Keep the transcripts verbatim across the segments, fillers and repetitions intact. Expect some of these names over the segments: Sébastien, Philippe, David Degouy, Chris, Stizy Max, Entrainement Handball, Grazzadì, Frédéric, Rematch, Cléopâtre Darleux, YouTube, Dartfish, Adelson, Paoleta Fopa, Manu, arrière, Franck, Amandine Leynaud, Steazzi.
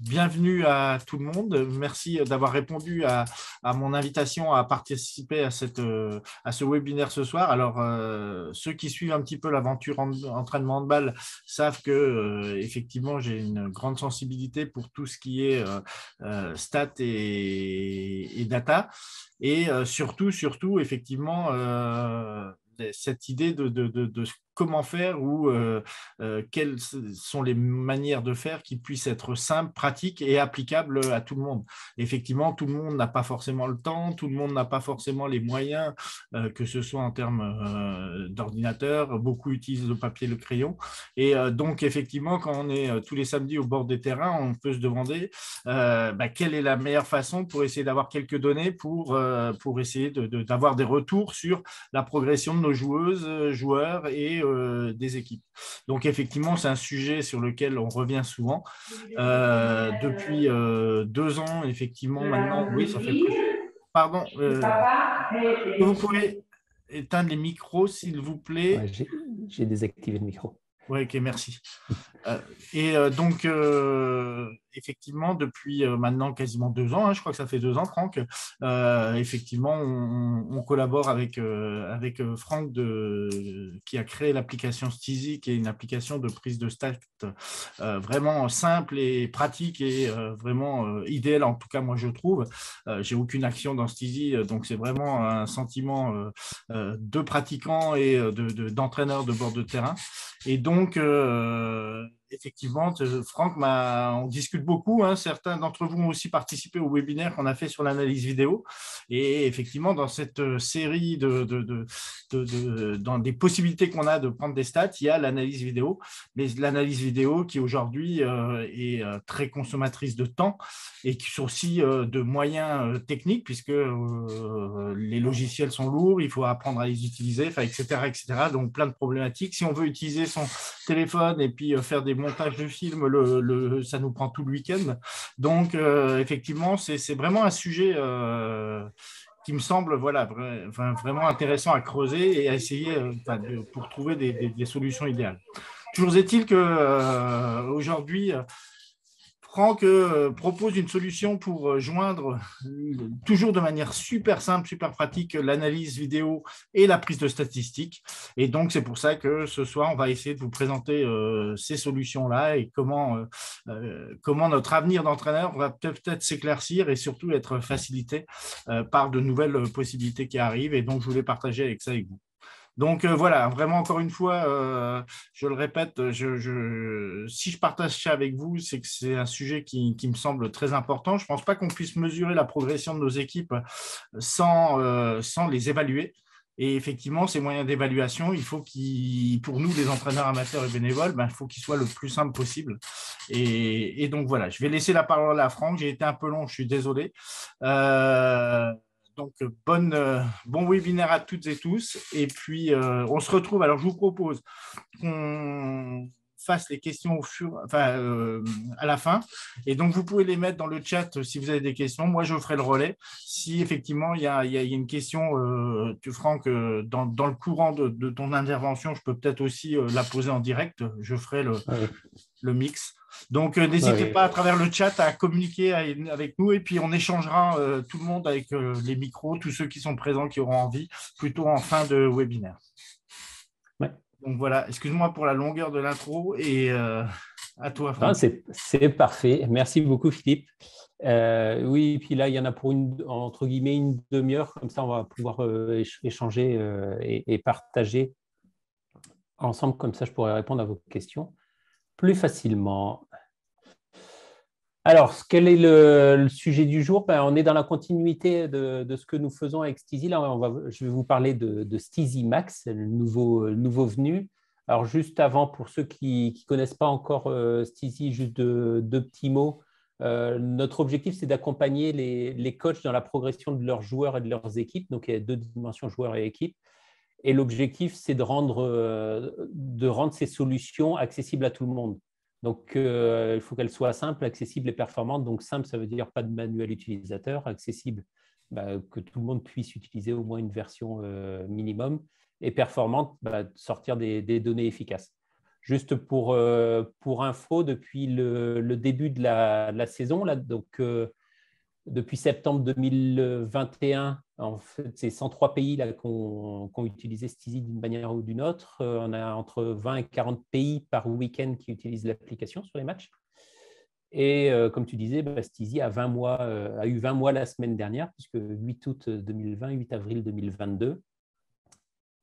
Bienvenue à tout le monde. Merci d'avoir répondu à, à mon invitation à participer à, cette, à ce webinaire ce soir. Alors, euh, ceux qui suivent un petit peu l'aventure en, entraînement handball savent que, euh, effectivement, j'ai une grande sensibilité pour tout ce qui est euh, euh, stats et, et data. Et euh, surtout, surtout, effectivement, euh, cette idée de, de, de, de comment faire ou euh, euh, quelles sont les manières de faire qui puissent être simples, pratiques et applicables à tout le monde. Effectivement, tout le monde n'a pas forcément le temps, tout le monde n'a pas forcément les moyens, euh, que ce soit en termes euh, d'ordinateur, beaucoup utilisent le papier, le crayon. Et euh, donc, effectivement, quand on est euh, tous les samedis au bord des terrains, on peut se demander euh, bah, quelle est la meilleure façon pour essayer d'avoir quelques données, pour, euh, pour essayer de, de, d'avoir des retours sur la progression de nos joueuses, joueurs et euh, des équipes. Donc effectivement, c'est un sujet sur lequel on revient souvent. Euh, depuis euh, deux ans, effectivement, maintenant, oui, ça fait plus. Pardon, euh, vous pouvez éteindre les micros, s'il vous plaît. Ouais, j'ai désactivé le micro. Oui, ok, merci. Euh, et euh, donc, euh, effectivement, depuis euh, maintenant quasiment deux ans, hein, je crois que ça fait deux ans, Franck, euh, effectivement, on, on collabore avec, euh, avec Franck de, qui a créé l'application Stizy, qui est une application de prise de stats euh, vraiment simple et pratique et euh, vraiment euh, idéale, en tout cas, moi, je trouve. Euh, j'ai aucune action dans Stizy, donc c'est vraiment un sentiment euh, euh, de pratiquant et de, d'entraîneur de, de bord de terrain. Et donc, euh, effectivement, Franck, on discute beaucoup. Hein, certains d'entre vous ont aussi participé au webinaire qu'on a fait sur l'analyse vidéo. Et effectivement, dans cette série, de, de, de, de, de, dans des possibilités qu'on a de prendre des stats, il y a l'analyse vidéo. Mais l'analyse vidéo qui, aujourd'hui, euh, est très consommatrice de temps et qui sont aussi euh, de moyens euh, techniques, puisque euh, les logiciels sont lourds, il faut apprendre à les utiliser, et cetera, et cetera. Donc, plein de problématiques. Si on veut utiliser son téléphone et puis euh, faire des montage de films, le, le, ça nous prend tout le week-end. Donc, euh, effectivement, c'est vraiment un sujet euh, qui me semble voilà, vrai, enfin, vraiment intéressant à creuser et à essayer euh, de, pour trouver des, des, des solutions idéales. Toujours est-il qu'aujourd'hui, euh, Franck euh, propose une solution pour joindre, toujours de manière super simple, super pratique, l'analyse vidéo et la prise de statistiques. Et donc, c'est pour ça que ce soir, on va essayer de vous présenter euh, ces solutions-là et comment, euh, euh, comment notre avenir d'entraîneur va peut-être s'éclaircir et surtout être facilité euh, par de nouvelles possibilités qui arrivent. Et donc, je voulais partager avec ça avec vous. Donc euh, voilà, vraiment encore une fois, euh, je le répète, je, je, si je partage ça avec vous, c'est que c'est un sujet qui, qui me semble très important. Je ne pense pas qu'on puisse mesurer la progression de nos équipes sans, euh, sans les évaluer. Et effectivement, ces moyens d'évaluation, il faut qu'ils, pour nous, les entraîneurs amateurs et bénévoles, ben, il faut qu'ils soient le plus simples possible. Et, et donc voilà, je vais laisser la parole à Franck. J'ai été un peu long, je suis désolé. Euh... Donc, bonne, euh, bon webinaire à toutes et tous. Et puis, euh, on se retrouve. Alors, je vous propose qu'on fasse les questions au fur, enfin, euh, à la fin. Et donc, vous pouvez les mettre dans le chat si vous avez des questions. Moi, je ferai le relais. Si, effectivement, il y a, il y a une question, euh, tu, Franck, euh, dans, dans le courant de, de ton intervention, je peux peut-être aussi euh, la poser en direct. Je ferai le, ouais. le mix. Donc, euh, n'hésitez ouais. pas à travers le chat à communiquer avec nous et puis on échangera euh, tout le monde avec euh, les micros, tous ceux qui sont présents, qui auront envie, plutôt en fin de webinaire. Ouais. Donc voilà, excuse-moi pour la longueur de l'intro et euh, à toi, Franck. C'est parfait, merci beaucoup Philippe. Euh, oui, et puis là, il y en a pour une, entre guillemets, une demi-heure, comme ça on va pouvoir euh, échanger euh, et, et partager ensemble, comme ça je pourrai répondre à vos questions plus facilement. Alors, quel est le, le sujet du jour? Ben, on est dans la continuité de, de ce que nous faisons avec Stizy. Là, on va, je vais vous parler de, de Stizy Max, le nouveau, le nouveau venu. Alors, juste avant, pour ceux qui ne connaissent pas encore euh, Stizy, juste deux de petits mots. Euh, notre objectif, c'est d'accompagner les, les coachs dans la progression de leurs joueurs et de leurs équipes. Donc, il y a deux dimensions, joueurs et équipes. Et l'objectif, c'est de rendre, de rendre ces solutions accessibles à tout le monde. Donc, euh, il faut qu'elles soient simples, accessibles et performantes. Donc, simple, ça veut dire pas de manuel utilisateur. Accessible, bah, que tout le monde puisse utiliser au moins une version euh, minimum. Et performante, bah, sortir des, des données efficaces. Juste pour, euh, pour info, depuis le, le début de la, de la saison, là, donc, euh, depuis septembre deux mille vingt et un, en fait, c'est cent trois pays là, qu'on, qu'on utilisait Stizy d'une manière ou d'une autre. Euh, on a entre vingt et quarante pays par week-end qui utilisent l'application sur les matchs. Et euh, comme tu disais, bah, Stizy a, vingt mois, euh, a eu vingt mois la semaine dernière, puisque huit août deux mille vingt, huit avril deux mille vingt-deux.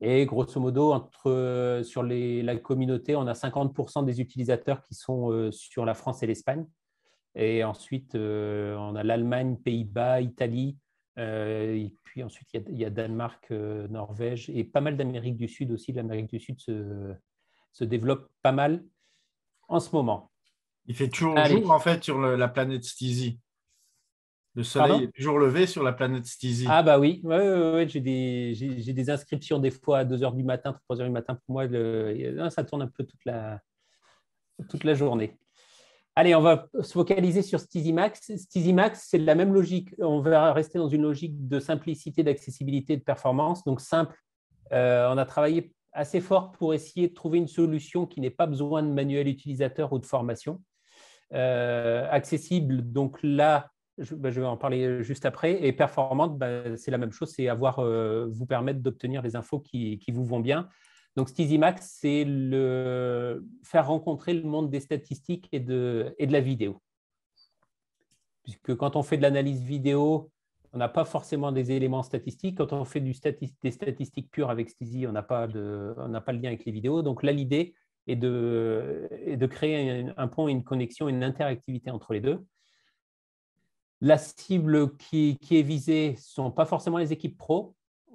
Et grosso modo, entre, euh, sur les, la communauté, on a cinquante pour cent des utilisateurs qui sont euh, sur la France et l'Espagne. Et ensuite, euh, on a l'Allemagne, Pays-Bas, Italie. Euh, et puis ensuite, il y, y a Danemark, euh, Norvège et pas mal d'Amérique du Sud aussi. L'Amérique du Sud se, se développe pas mal en ce moment. Il fait toujours Allez. jour, en fait, sur le, la planète Stizy. Le soleil Pardon est toujours levé sur la planète Stizy. Ah bah oui, ouais, ouais, ouais, j'ai, des, j'ai, j'ai des inscriptions des fois à deux heures du matin, trois heures du matin. Pour moi, le, ça tourne un peu toute la, toute la journée. Allez, on va se focaliser sur Stizy Max. Stizy Max, c'est la même logique. On va rester dans une logique de simplicité, d'accessibilité, de performance. Donc, simple, euh, on a travaillé assez fort pour essayer de trouver une solution qui n'ait pas besoin de manuel utilisateur ou de formation. Euh, accessible, donc là, je, ben, je vais en parler juste après. Et performante, ben, c'est la même chose, c'est avoir, euh, vous permettre d'obtenir les infos qui, qui vous vont bien. Donc, Stizy Max, c'est le faire rencontrer le monde des statistiques et de, et de la vidéo. Puisque quand on fait de l'analyse vidéo, on n'a pas forcément des éléments statistiques. Quand on fait du stati- des statistiques pures avec Stizy, on n'a pas, de, on n'a pas le lien avec les vidéos. Donc là, l'idée est de, est de créer un, un pont, une connexion, une interactivité entre les deux. La cible qui, qui est visée ne sont pas forcément les équipes pro,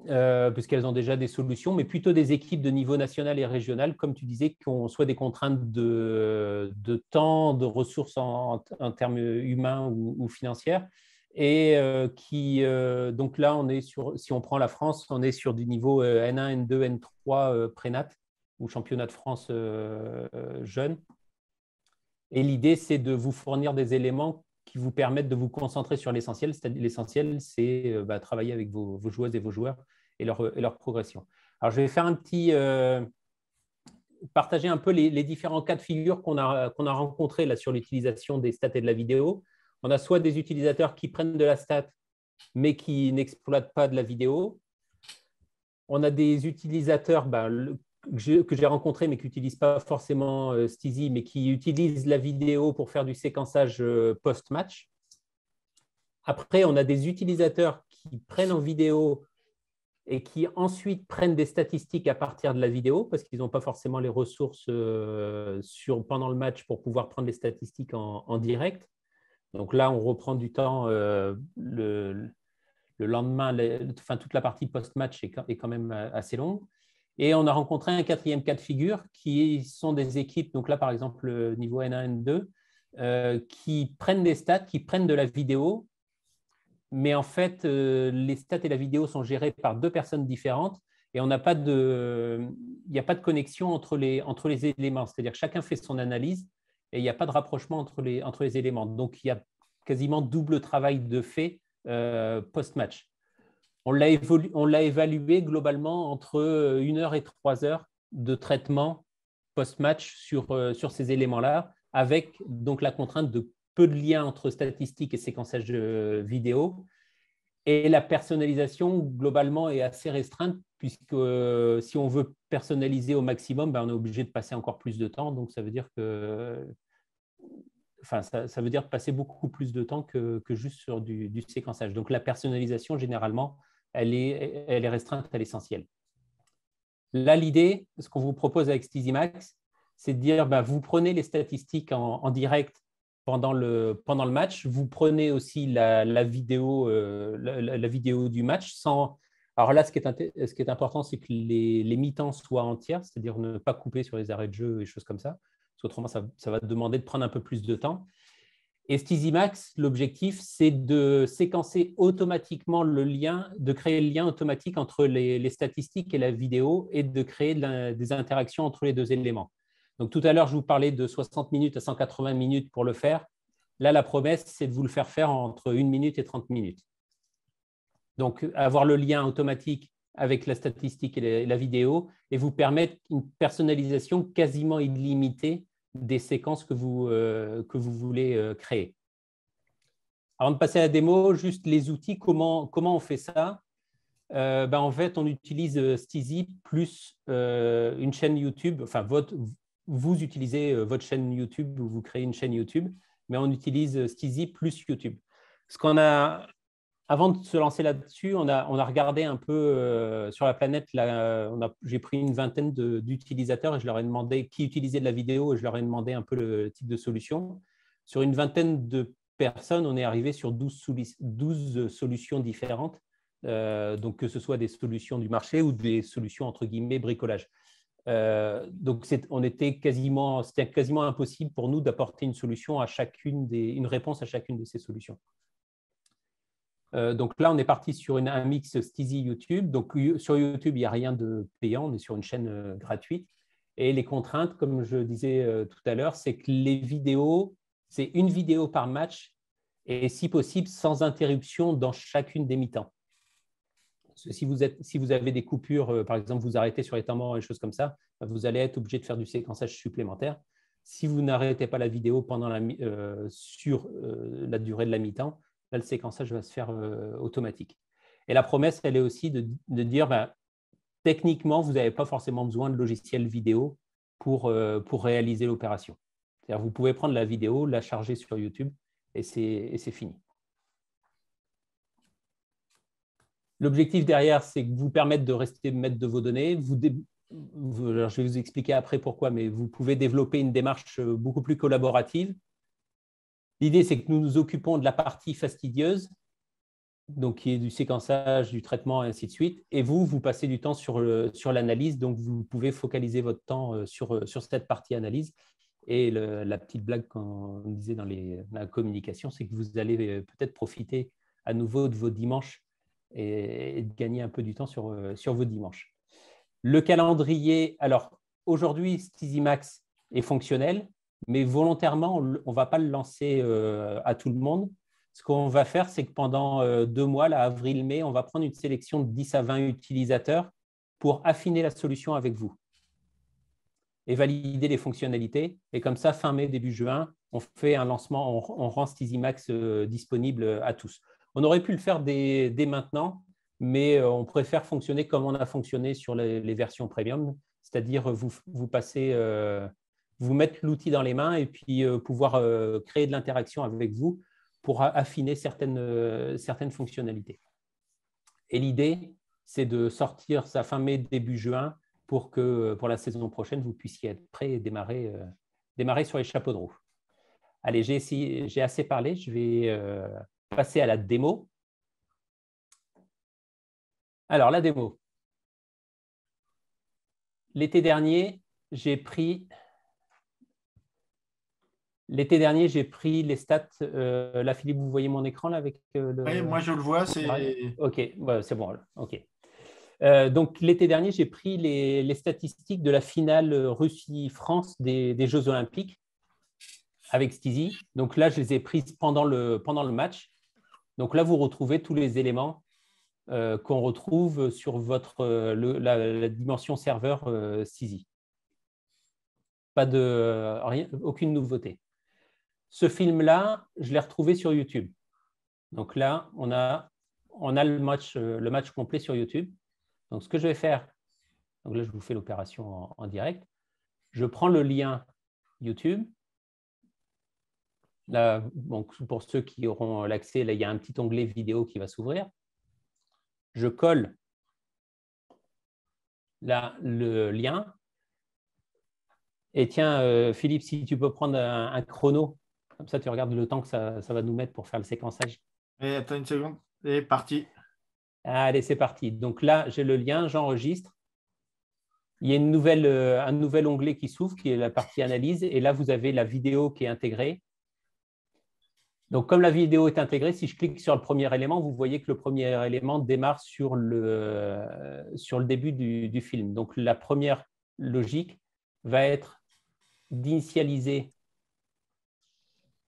euh, puisqu'elles ont déjà des solutions, mais plutôt des équipes de niveau national et régional, comme tu disais, qui ont soit des contraintes de, de temps, de ressources en, en termes humains ou, ou financières, et euh, qui, euh, donc là, on est sur, si on prend la France, on est sur du niveau euh, N un, N deux, N trois euh, prénat, ou championnat de France euh, euh, jeune. Et l'idée, c'est de vous fournir des éléments qui vous permettent de vous concentrer sur l'essentiel. C'est-à-dire, l'essentiel, c'est euh, bah, travailler avec vos, vos joueuses et vos joueurs et leur, et leur progression. Alors, je vais faire un petit... Euh, partager un peu les, les différents cas de figure qu'on a, qu'on a rencontrés là, sur l'utilisation des stats et de la vidéo. On a soit des utilisateurs qui prennent de la stat, mais qui n'exploitent pas de la vidéo. On a des utilisateurs... Bah, le, que j'ai rencontré, mais qui n'utilisent pas forcément euh, Stizy, mais qui utilisent la vidéo pour faire du séquençage euh, post-match. Après, on a des utilisateurs qui prennent en vidéo et qui ensuite prennent des statistiques à partir de la vidéo, parce qu'ils n'ont pas forcément les ressources euh, sur, pendant le match pour pouvoir prendre les statistiques en, en direct. Donc là, on reprend du temps euh, le, le lendemain, les, enfin, toute la partie post-match est quand, est quand même assez longue. Et on a rencontré un quatrième cas de figure qui sont des équipes, donc là par exemple niveau N un, N deux, euh, qui prennent des stats, qui prennent de la vidéo, mais en fait euh, les stats et la vidéo sont gérées par deux personnes différentes et on n'a pas de, il n'y a pas de connexion entre les, entre les éléments, c'est-à-dire que chacun fait son analyse et il n'y a pas de rapprochement entre les, entre les éléments. Donc il y a quasiment double travail de fait euh, post-match. On l'a, évolu- on l'a évalué globalement entre une heure et trois heures de traitement post-match sur, euh, sur ces éléments-là, avec donc la contrainte de peu de liens entre statistiques et séquençage euh, vidéo. Et la personnalisation, globalement, est assez restreinte, puisque euh, si on veut personnaliser au maximum, ben, on est obligé de passer encore plus de temps. Donc, ça veut dire que, enfin, ça, ça veut dire passer beaucoup plus de temps que, que juste sur du, du séquençage. Donc, la personnalisation, généralement, Elle est, elle est restreinte à l'essentiel. Là, l'idée, ce qu'on vous propose avec Stizy Max, c'est de dire, ben, vous prenez les statistiques en, en direct pendant le, pendant le match, vous prenez aussi la, la, vidéo, euh, la, la vidéo du match. Sans... Alors là, ce qui est, inté- ce qui est important, c'est que les, les mi-temps soient entières, c'est-à-dire ne pas couper sur les arrêts de jeu et choses comme ça, parce qu'autrement, ça, ça va demander de prendre un peu plus de temps. Et Stizy Max, l'objectif, c'est de séquencer automatiquement le lien, de créer le lien automatique entre les, les statistiques et la vidéo et de créer de la, des interactions entre les deux éléments. Donc, tout à l'heure, je vous parlais de soixante minutes à cent quatre-vingts minutes pour le faire. Là, la promesse, c'est de vous le faire faire entre une minute et trente minutes. Donc, avoir le lien automatique avec la statistique et la vidéo et vous permettre une personnalisation quasiment illimitée des séquences que vous, euh, que vous voulez euh, créer. Avant de passer à la démo, juste les outils, comment, comment on fait ça? euh, ben, En fait, on utilise Steazzi plus euh, une chaîne YouTube, enfin, votre, vous utilisez votre chaîne YouTube ou vous créez une chaîne YouTube, mais on utilise Steazzi plus YouTube. Ce qu'on a, avant de se lancer là-dessus, on a, on a regardé un peu euh, sur la planète, j'ai pris une vingtaine d'utilisateurs et je leur ai demandé qui utilisait de la vidéo et je leur ai demandé un peu le type de solution. Sur une vingtaine de personnes, on est arrivé sur douze, douze solutions différentes, euh, donc que ce soit des solutions du marché ou des solutions entre guillemets bricolage. Euh, donc on était quasiment, c'était quasiment impossible pour nous d'apporter une solution à chacune des, une réponse à chacune de ces solutions. Euh, donc là, on est parti sur une, un mix Steazzi YouTube. Donc sur YouTube, il n'y a rien de payant, on est sur une chaîne euh, gratuite. Et les contraintes, comme je disais euh, tout à l'heure, c'est que les vidéos, c'est une vidéo par match et si possible sans interruption dans chacune des mi-temps. Si vous, êtes, si vous avez des coupures, par exemple, vous arrêtez sur les temps morts et des choses comme ça, vous allez être obligé de faire du séquençage supplémentaire. Si vous n'arrêtez pas la vidéo pendant la, euh, sur euh, la durée de la mi-temps, là, le séquençage va se faire euh, automatique. Et la promesse, elle est aussi de, de dire, ben, techniquement, vous n'avez pas forcément besoin de logiciel vidéo pour, euh, pour réaliser l'opération. C'est-à-dire, vous pouvez prendre la vidéo, la charger sur YouTube et c'est fini. L'objectif derrière, c'est que vous permettre de rester maître de vos données. Vous dé... Alors, je vais vous expliquer après pourquoi, mais vous pouvez développer une démarche beaucoup plus collaborative. L'idée, c'est que nous nous occupons de la partie fastidieuse, donc qui est du séquençage, du traitement, et ainsi de suite. Et vous, vous passez du temps sur l'analyse, sur donc vous pouvez focaliser votre temps sur, sur cette partie analyse. Et le, la petite blague qu'on disait dans les, la communication, c'est que vous allez peut-être profiter à nouveau de vos dimanches et de gagner un peu du temps sur, sur vos dimanches. Le calendrier, alors aujourd'hui, Stizy Max est fonctionnel, mais volontairement, on ne va pas le lancer euh, à tout le monde. Ce qu'on va faire, c'est que pendant euh, deux mois, là, avril-mai, on va prendre une sélection de dix à vingt utilisateurs pour affiner la solution avec vous et valider les fonctionnalités. Et comme ça, fin mai, début juin, on fait un lancement, on, on rend Stizy Max euh, disponible à tous. On aurait pu le faire dès, dès maintenant, mais on préfère fonctionner comme on a fonctionné sur les, les versions premium, c'est-à-dire vous, vous, euh, vous mettre l'outil dans les mains et puis euh, pouvoir euh, créer de l'interaction avec vous pour affiner certaines, euh, certaines fonctionnalités. Et l'idée, c'est de sortir ça fin mai, début juin, pour que pour la saison prochaine, vous puissiez être prêt et démarrer, euh, démarrer sur les chapeaux de roue. Allez, j'ai assez parlé, je vais... Euh, passer à la démo. Alors, la démo. L'été dernier, j'ai pris... L'été dernier, j'ai pris les stats. Euh, là, Philippe, vous voyez mon écran là avec euh, le... Oui, moi, je le vois. C'est... OK, ouais, c'est bon. OK. Euh, donc, l'été dernier, j'ai pris les, les statistiques de la finale Russie-France des, des Jeux Olympiques avec Stizy. Donc là, je les ai prises pendant le, pendant le match. Donc là, vous retrouvez tous les éléments euh, qu'on retrouve sur votre, euh, le, la, la dimension serveur euh, Stizy. Pas de, euh, rien, aucune nouveauté. Ce film-là, je l'ai retrouvé sur YouTube. Donc là, on a, on a le, match, euh, le match complet sur YouTube. Donc ce que je vais faire, donc là, je vous fais l'opération en, en direct. Je prends le lien YouTube. Là, donc pour ceux qui auront l'accès, il y a un petit onglet vidéo qui va s'ouvrir. Je colle là, le lien. Et tiens, euh, Philippe, si tu peux prendre un, un chrono, comme ça tu regardes le temps que ça, ça va nous mettre pour faire le séquençage. Et attends une seconde, et parti. Allez, c'est parti. Donc là, j'ai le lien, j'enregistre. Il y a une nouvelle, euh, un nouvel onglet qui s'ouvre, qui est la partie analyse. Et là, vous avez la vidéo qui est intégrée. Donc, comme la vidéo est intégrée, si je clique sur le premier élément, vous voyez que le premier élément démarre sur le, sur le début du, du film. Donc, la première logique va être d'initialiser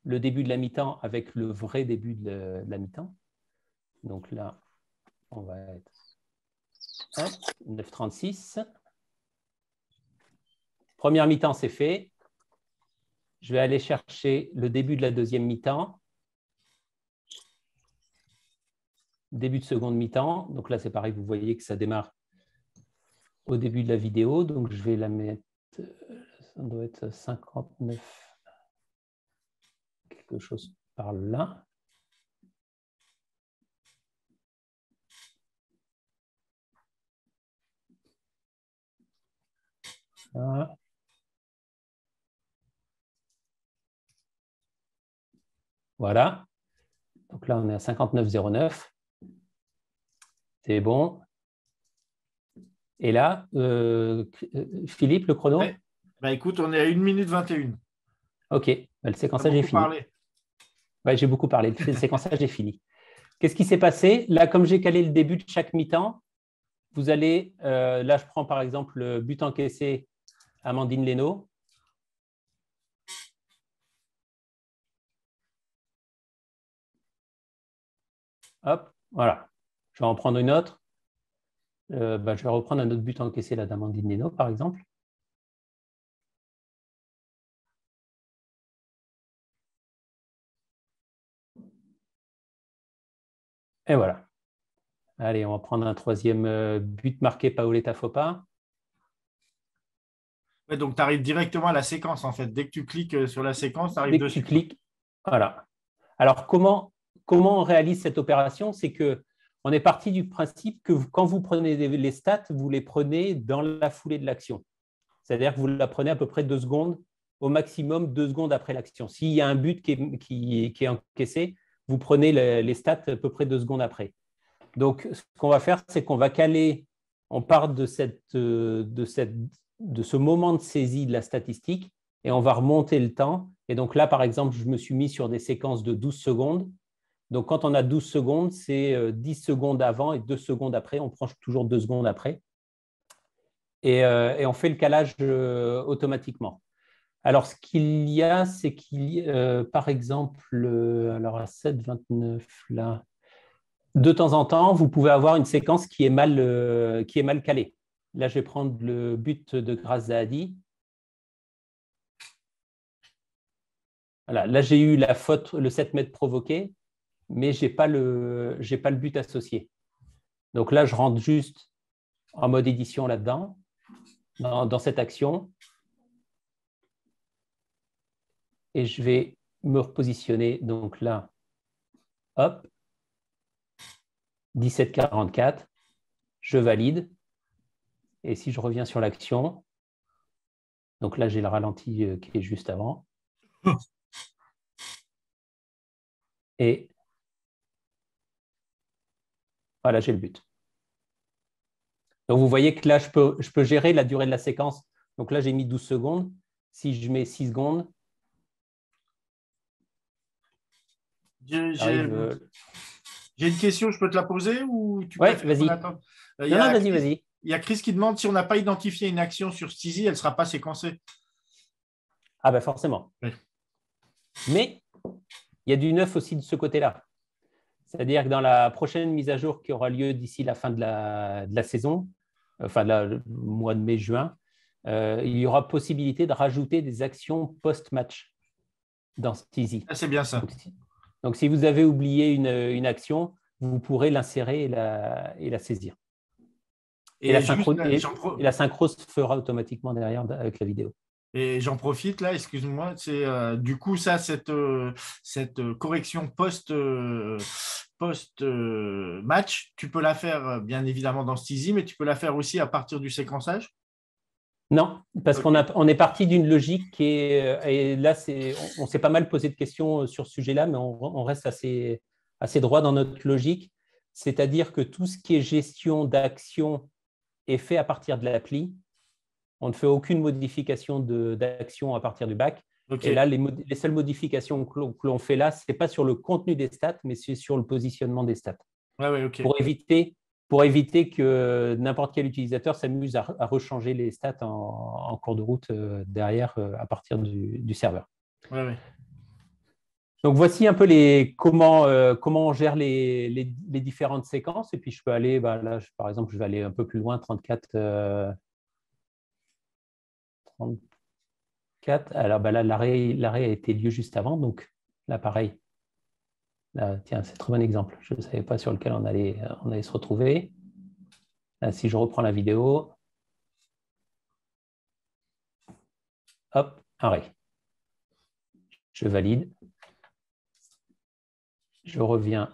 le début de la mi-temps avec le vrai début de la, de la mi-temps. Donc là, on va être neuf trente-six. Première mi-temps, c'est fait. Je vais aller chercher le début de la deuxième mi-temps. Début de seconde mi-temps. Donc là, c'est pareil, vous voyez que ça démarre au début de la vidéo. Donc je vais la mettre, ça doit être cinquante-neuf, quelque chose par là. Voilà. Voilà. Donc là, on est à cinquante-neuf zéro neuf. C'est bon. Et là, euh, Philippe, le chrono? Ouais. Bah, écoute, on est à une minute vingt et une. OK. Bah, le séquençage est fini. Ouais, j'ai beaucoup parlé. Le séquençage est fini. Qu'est-ce qui s'est passé? Là, comme j'ai calé le début de chaque mi-temps, vous allez… Euh, là, je prends par exemple le but encaissé Amandine Leynaud. Hop, voilà. Je vais en prendre une autre. Euh, bah, je vais reprendre un autre but encaissé, la d'Amandine Leynaud, par exemple. Et voilà. Allez, on va prendre un troisième but marqué Paoleta Fopa. Ouais, donc, tu arrives directement à la séquence, en fait. Dès que tu cliques sur la séquence, tu arrives dessus. Dès que tu cliques, voilà. Alors, comment, comment on réalise cette opération? C'est que on est parti du principe que vous, quand vous prenez les stats, vous les prenez dans la foulée de l'action. C'est-à-dire que vous la prenez à peu près deux secondes, au maximum deux secondes après l'action. S'il y a un but qui est, qui, qui est encaissé, vous prenez les, les stats à peu près deux secondes après. Donc, ce qu'on va faire, c'est qu'on va caler, on part de, cette, de, cette, de ce moment de saisie de la statistique et on va remonter le temps. Et donc là, par exemple, je me suis mis sur des séquences de douze secondes. Donc, quand on a douze secondes, c'est dix secondes avant et deux secondes après. On prend toujours deux secondes après. Et, euh, et on fait le calage euh, automatiquement. Alors, ce qu'il y a, c'est qu'il y a, euh, par exemple, euh, alors à sept vingt-neuf, là, de temps en temps, vous pouvez avoir une séquence qui est mal, euh, qui est mal calée. Là, je vais prendre le but de Grazzadì. Voilà, là, j'ai eu la faute, le sept mètres provoqué, mais je n'ai pas, pas le but associé. Donc là, je rentre juste en mode édition là-dedans, dans, dans cette action. Et je vais me repositionner. Donc là, hop, dix-sept quarante-quatre, je valide. Et si je reviens sur l'action, donc là, j'ai le ralenti qui est juste avant. Et voilà, j'ai le but. Donc, vous voyez que là, je peux, je peux gérer la durée de la séquence. Donc là, j'ai mis douze secondes. Si je mets six secondes. J'ai euh... une question, je peux te la poser ou tu ouais, vas-y. Euh, non, non, vas-y, vas-y. Il y a Chris qui demande si on n'a pas identifié une action sur Steazzi, elle ne sera pas séquencée. Ah ben forcément. Oui. Mais il y a du neuf aussi de ce côté-là. C'est-à-dire que dans la prochaine mise à jour qui aura lieu d'ici la fin de la, de la saison, enfin la, le mois de mai-juin, euh, il y aura possibilité de rajouter des actions post-match dans Steazzi. Ah, c'est bien ça. Donc, donc, si vous avez oublié une, une action, vous pourrez l'insérer et la, et la saisir. Et, et, la synchro, la, et, et la synchro se fera automatiquement derrière avec la vidéo. Et j'en profite là, excuse-moi, c'est euh, du coup ça, cette, euh, cette correction post, euh, post euh, match, tu peux la faire bien évidemment dans Steazzi, mais tu peux la faire aussi à partir du séquençage? Non, parce okay. qu'on on est parti d'une logique qui est, et là on, on s'est pas mal posé de questions sur ce sujet-là, mais on, on reste assez, assez droit dans notre logique, c'est-à-dire que tout ce qui est gestion d'action est fait à partir de l'appli. On ne fait aucune modification d'action à partir du bac. Okay. Et là, les, mod les seules modifications que l'on fait là, ce n'est pas sur le contenu des stats, mais c'est sur le positionnement des stats. Ah ouais, okay. Pour éviter, pour éviter que n'importe quel utilisateur s'amuse à, à rechanger les stats en, en cours de route euh, derrière, euh, à partir du, du serveur. Ouais, ouais. Donc, voici un peu les, comment, euh, comment on gère les, les, les différentes séquences. Et puis, je peux aller, bah, là, je, par exemple, je vais aller un peu plus loin, trente-quatre. Alors, bah, là, l'arrêt a été lieu juste avant. Donc, là, pareil. Là, tiens, c'est un très bon exemple. Je ne savais pas sur lequel on allait, on allait se retrouver. Là, si je reprends la vidéo. Hop, arrêt. Je valide. Je reviens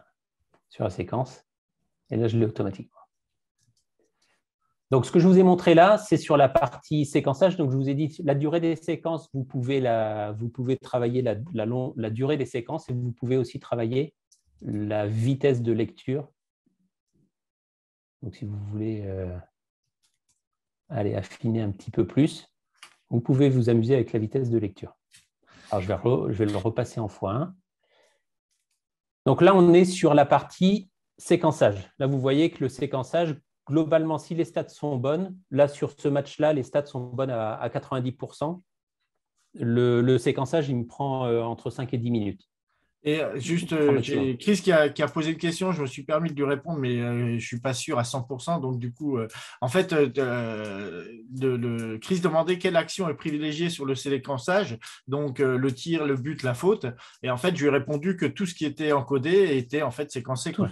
sur la séquence et là, je l'ai automatiquement. Donc, ce que je vous ai montré là, c'est sur la partie séquençage. Donc, je vous ai dit la durée des séquences, vous pouvez, la, vous pouvez travailler la, la, long, la durée des séquences et vous pouvez aussi travailler la vitesse de lecture. Donc, si vous voulez euh, aller affiner un petit peu plus, vous pouvez vous amuser avec la vitesse de lecture. Alors, je vais, re, je vais le repasser en fois un. Donc là, on est sur la partie séquençage. Là, vous voyez que le séquençage, globalement, si les stats sont bonnes, là, sur ce match-là, les stats sont bonnes à, à quatre-vingt-dix pour cent. Le, le séquençage, il me prend euh, entre cinq et dix minutes. Et juste, euh, Chris qui a, qui a posé une question, je me suis permis de lui répondre, mais euh, je ne suis pas sûr à cent pour cent. Donc, du coup, euh, en fait, euh, de, de, Chris demandait quelle action est privilégiée sur le séquençage, donc euh, le tir, le but, la faute. Et en fait, je lui ai répondu que tout ce qui était encodé était en fait séquencé. Tout,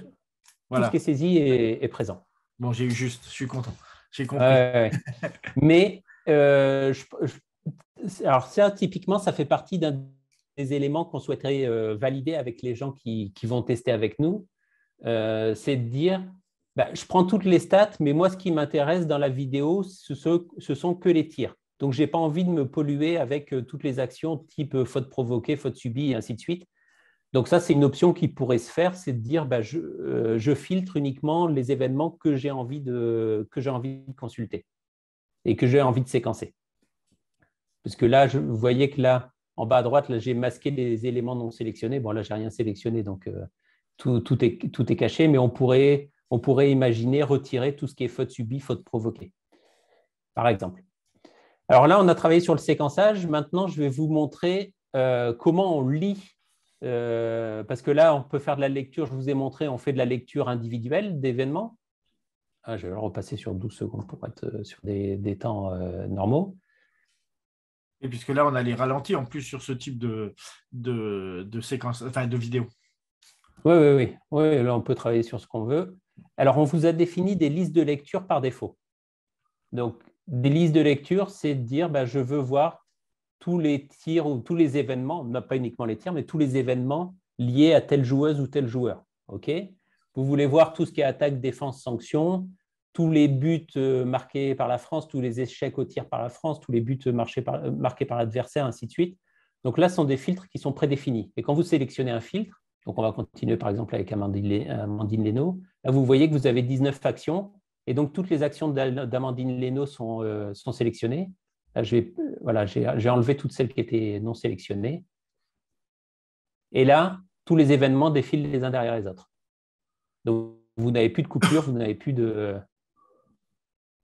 voilà. Tout ce qui est saisi est, est présent. Bon, j'ai eu juste, je suis content. J'ai compris. Euh, ouais. Mais, euh, je, je, alors ça, typiquement, ça fait partie d'un des éléments qu'on souhaiterait euh, valider avec les gens qui, qui vont tester avec nous, euh, c'est de dire, ben, je prends toutes les stats, mais moi, ce qui m'intéresse dans la vidéo, ce, ce, ce sont que les tirs. Donc, je n'ai pas envie de me polluer avec euh, toutes les actions type euh, faute provoquée, faute subie, et ainsi de suite. Donc, ça, c'est une option qui pourrait se faire, c'est de dire, ben, je, euh, je filtre uniquement les événements que j'ai envie de, que j'ai envie de consulter et que j'ai envie de séquencer. Parce que là, je, vous voyez que là, en bas à droite, j'ai masqué des éléments non sélectionnés. Bon, là, je n'ai rien sélectionné, donc euh, tout, tout, est, tout est caché, mais on pourrait, on pourrait imaginer retirer tout ce qui est faute subie, faute provoquée, par exemple. Alors là, on a travaillé sur le séquençage. Maintenant, je vais vous montrer euh, comment on lit, euh, parce que là, on peut faire de la lecture. Je vous ai montré, on fait de la lecture individuelle d'événements. Ah, je vais le repasser sur douze secondes pour être sur des, des temps euh, normaux. Et puisque là, on a les ralentis en plus sur ce type de, de, de séquence, enfin de vidéo. Oui, oui, oui, oui. Là, on peut travailler sur ce qu'on veut. Alors, on vous a défini des listes de lecture par défaut. Donc, des listes de lecture, c'est de dire, ben, je veux voir tous les tirs ou tous les événements, pas uniquement les tirs, mais tous les événements liés à telle joueuse ou tel joueur. Ok. Vous voulez voir tout ce qui est attaque, défense, sanction, tous les buts marqués par la France, tous les échecs au tir par la France, tous les buts par, marqués par l'adversaire, ainsi de suite. Donc là, ce sont des filtres qui sont prédéfinis. Et quand vous sélectionnez un filtre, donc on va continuer par exemple avec Amandine Leynaud, là, vous voyez que vous avez dix-neuf actions. Et donc, toutes les actions d'Amandine Leynaud sont, euh, sont sélectionnées. Là, j'ai voilà, enlevé toutes celles qui étaient non sélectionnées. Et là, tous les événements défilent les uns derrière les autres. Donc, vous n'avez plus de coupure, vous n'avez plus de...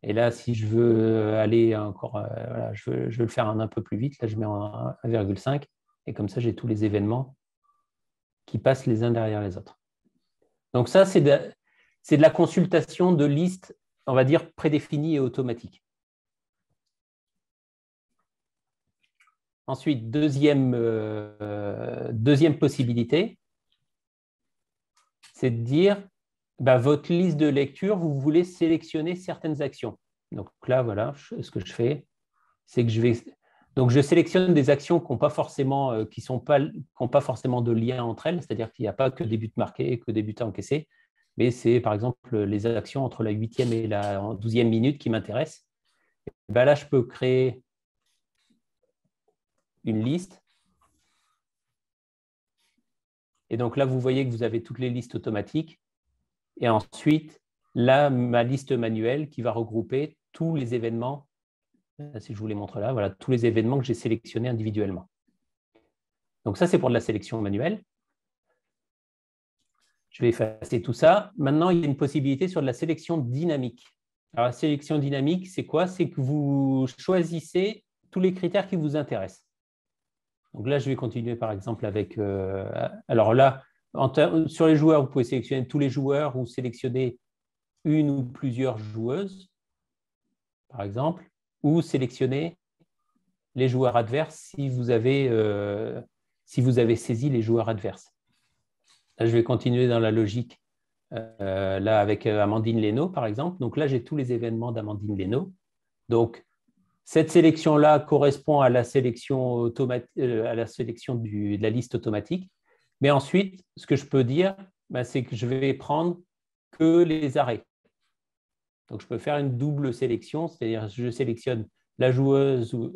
Et là, si je veux aller encore, euh, voilà, je, veux, je veux le faire un, un peu plus vite, là, je mets en un virgule cinq. Et comme ça, j'ai tous les événements qui passent les uns derrière les autres. Donc ça, c'est de, c'est de la consultation de listes, on va dire, prédéfinies et automatiques. Ensuite, deuxième, euh, deuxième possibilité, c'est de dire... Bah, votre liste de lecture, vous voulez sélectionner certaines actions. Donc là, voilà, je, ce que je fais, c'est que je vais... Donc, je sélectionne des actions qui n'ont pas, euh, qui sont pas, qui n'ont pas forcément de lien entre elles, c'est-à-dire qu'il n'y a pas que des buts marqués, que des buts encaissés, mais c'est, par exemple, les actions entre la huitième et la douzième minute qui m'intéressent. Bah, là, je peux créer une liste. Et donc là, vous voyez que vous avez toutes les listes automatiques. Et ensuite, là, ma liste manuelle qui va regrouper tous les événements, si je vous les montre là, voilà, tous les événements que j'ai sélectionnés individuellement. Donc ça, c'est pour de la sélection manuelle. Je vais effacer tout ça. Maintenant, il y a une possibilité sur de la sélection dynamique. Alors, la sélection dynamique, c'est quoi? C'est que vous choisissez tous les critères qui vous intéressent. Donc là, je vais continuer par exemple avec… Euh, alors là, en sur les joueurs, vous pouvez sélectionner tous les joueurs ou sélectionner une ou plusieurs joueuses, par exemple, ou sélectionner les joueurs adverses si vous avez, euh, si vous avez saisi les joueurs adverses. Là, je vais continuer dans la logique euh, là, avec Amandine Leynaud, par exemple. Donc là, j'ai tous les événements d'Amandine Leynaud. Donc, cette sélection-là correspond à la sélection, à la sélection du, de la liste automatique. Mais ensuite, ce que je peux dire, ben, c'est que je vais prendre que les arrêts. Donc, je peux faire une double sélection, c'est-à-dire je sélectionne la joueuse, ou,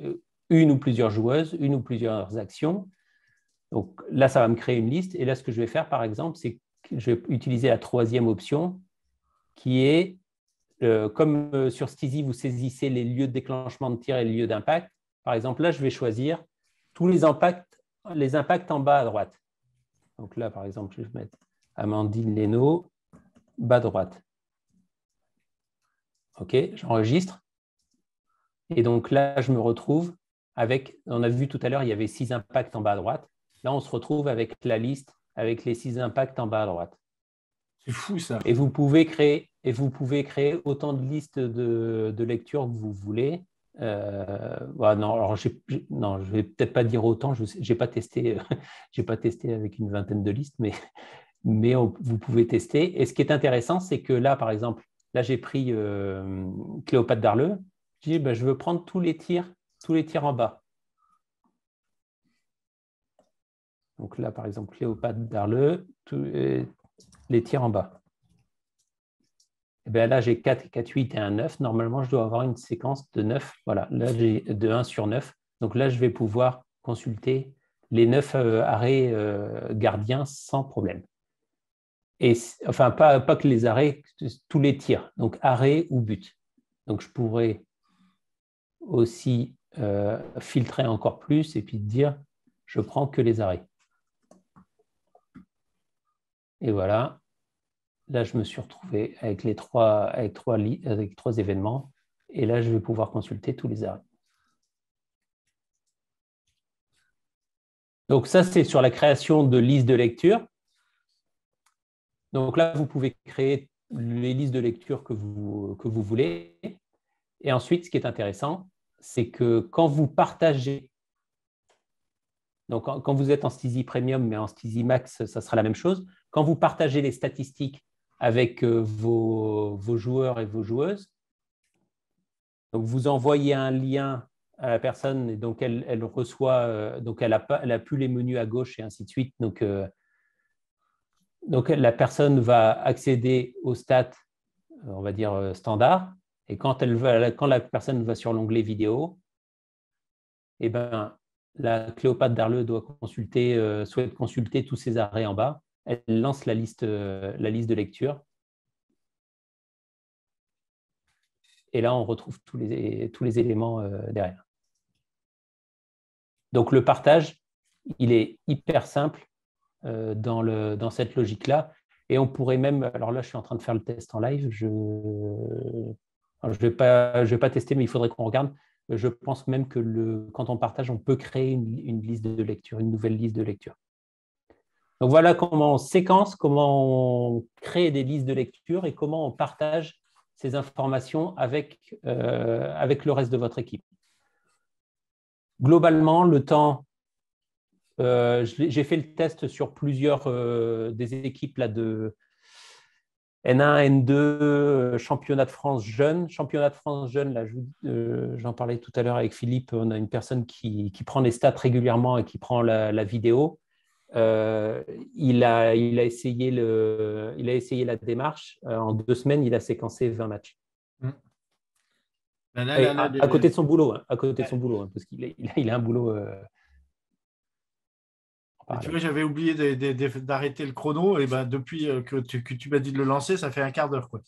une ou plusieurs joueuses, une ou plusieurs actions. Donc là, ça va me créer une liste. Et là, ce que je vais faire, par exemple, c'est que je vais utiliser la troisième option qui est… Euh, comme euh, sur Steazzi, vous saisissez les lieux de déclenchement de tir et les lieux d'impact. Par exemple, là, je vais choisir tous les impacts, les impacts en bas à droite. Donc là, par exemple, je vais mettre Amandine Leynaud, bas à droite. OK, j'enregistre. Et donc là, je me retrouve avec, on a vu tout à l'heure, il y avait six impacts en bas à droite. Là, on se retrouve avec la liste, avec les six impacts en bas à droite. C'est fou, ça. Et vous pouvez créer, et vous pouvez créer autant de listes de, de lecture que vous voulez. Euh, bah non, alors j ai, j ai, non, je ne vais peut-être pas dire autant. Je n'ai pas testé, j'ai pas testé avec une vingtaine de listes, mais, mais on, vous pouvez tester. Et ce qui est intéressant, c'est que là, par exemple, là, j'ai pris euh, Cléopâtre Darleux. Je dis, ben, je veux prendre tous les tirs, tous les tirs en bas. Donc là, par exemple, Cléopâtre Darleux, tout, euh, les tirs en bas. Et bien là, j'ai quatre, quatre, huit et un neuf. Normalement, je dois avoir une séquence de neuf. Voilà, là, j'ai de un sur neuf. Donc là, je vais pouvoir consulter les neuf euh, arrêts euh, gardiens sans problème. Et, enfin, pas, pas que les arrêts, tous les tirs. Donc, arrêt ou but. Donc, je pourrais aussi euh, filtrer encore plus et puis dire, je prends que les arrêts. Et voilà, là, je me suis retrouvé avec les trois, avec trois, avec trois événements. Et là, je vais pouvoir consulter tous les arrêts. Donc ça, c'est sur la création de listes de lecture. Donc là, vous pouvez créer les listes de lecture que vous, que vous voulez. Et ensuite, ce qui est intéressant, c'est que quand vous partagez, donc quand vous êtes en Stizy Premium, mais en Stizy Max, ça sera la même chose. Quand vous partagez les statistiques avec vos, vos joueurs et vos joueuses, donc vous envoyez un lien à la personne et donc elle, elle reçoit, donc elle n'a plus les menus à gauche et ainsi de suite. Donc, euh, donc la personne va accéder aux stats, on va dire standard, et quand, elle va, quand la personne va sur l'onglet vidéo, eh ben, la Cléopâtre Darleux doit consulter, euh, souhaite consulter tous ses arrêts en bas. Elle lance la liste, la liste de lecture. Et là, on retrouve tous les, tous les éléments derrière. Donc, le partage, il est hyper simple dans, le, dans cette logique-là. Et on pourrait même… Alors là, je suis en train de faire le test en live. Je ne vais pas, je vais pas tester, mais il faudrait qu'on regarde. Je pense même que le, quand on partage, on peut créer une, une liste de lecture, une nouvelle liste de lecture. Donc voilà comment on séquence, comment on crée des listes de lecture et comment on partage ces informations avec, euh, avec le reste de votre équipe. Globalement, le temps, euh, j'ai fait le test sur plusieurs euh, des équipes là, de N un, N deux, euh, Championnat de France Jeune. Championnat de France Jeune, là, j'en je, euh, parlais tout à l'heure avec Philippe, on a une personne qui, qui prend les stats régulièrement et qui prend la, la vidéo. Euh, il, a, il, a essayé le, il a essayé la démarche. Euh, en deux semaines, il a séquencé vingt matchs. Mmh. Là, là, là, là, à, à côté de son boulot, hein, à côté de son boulot, hein, parce qu'il a, il a, il a un boulot. Euh... Tu vois, j'avais oublié d'arrêter le chrono. Et ben, depuis que tu, que tu m'as dit de le lancer, ça fait un quart d'heure, quoi.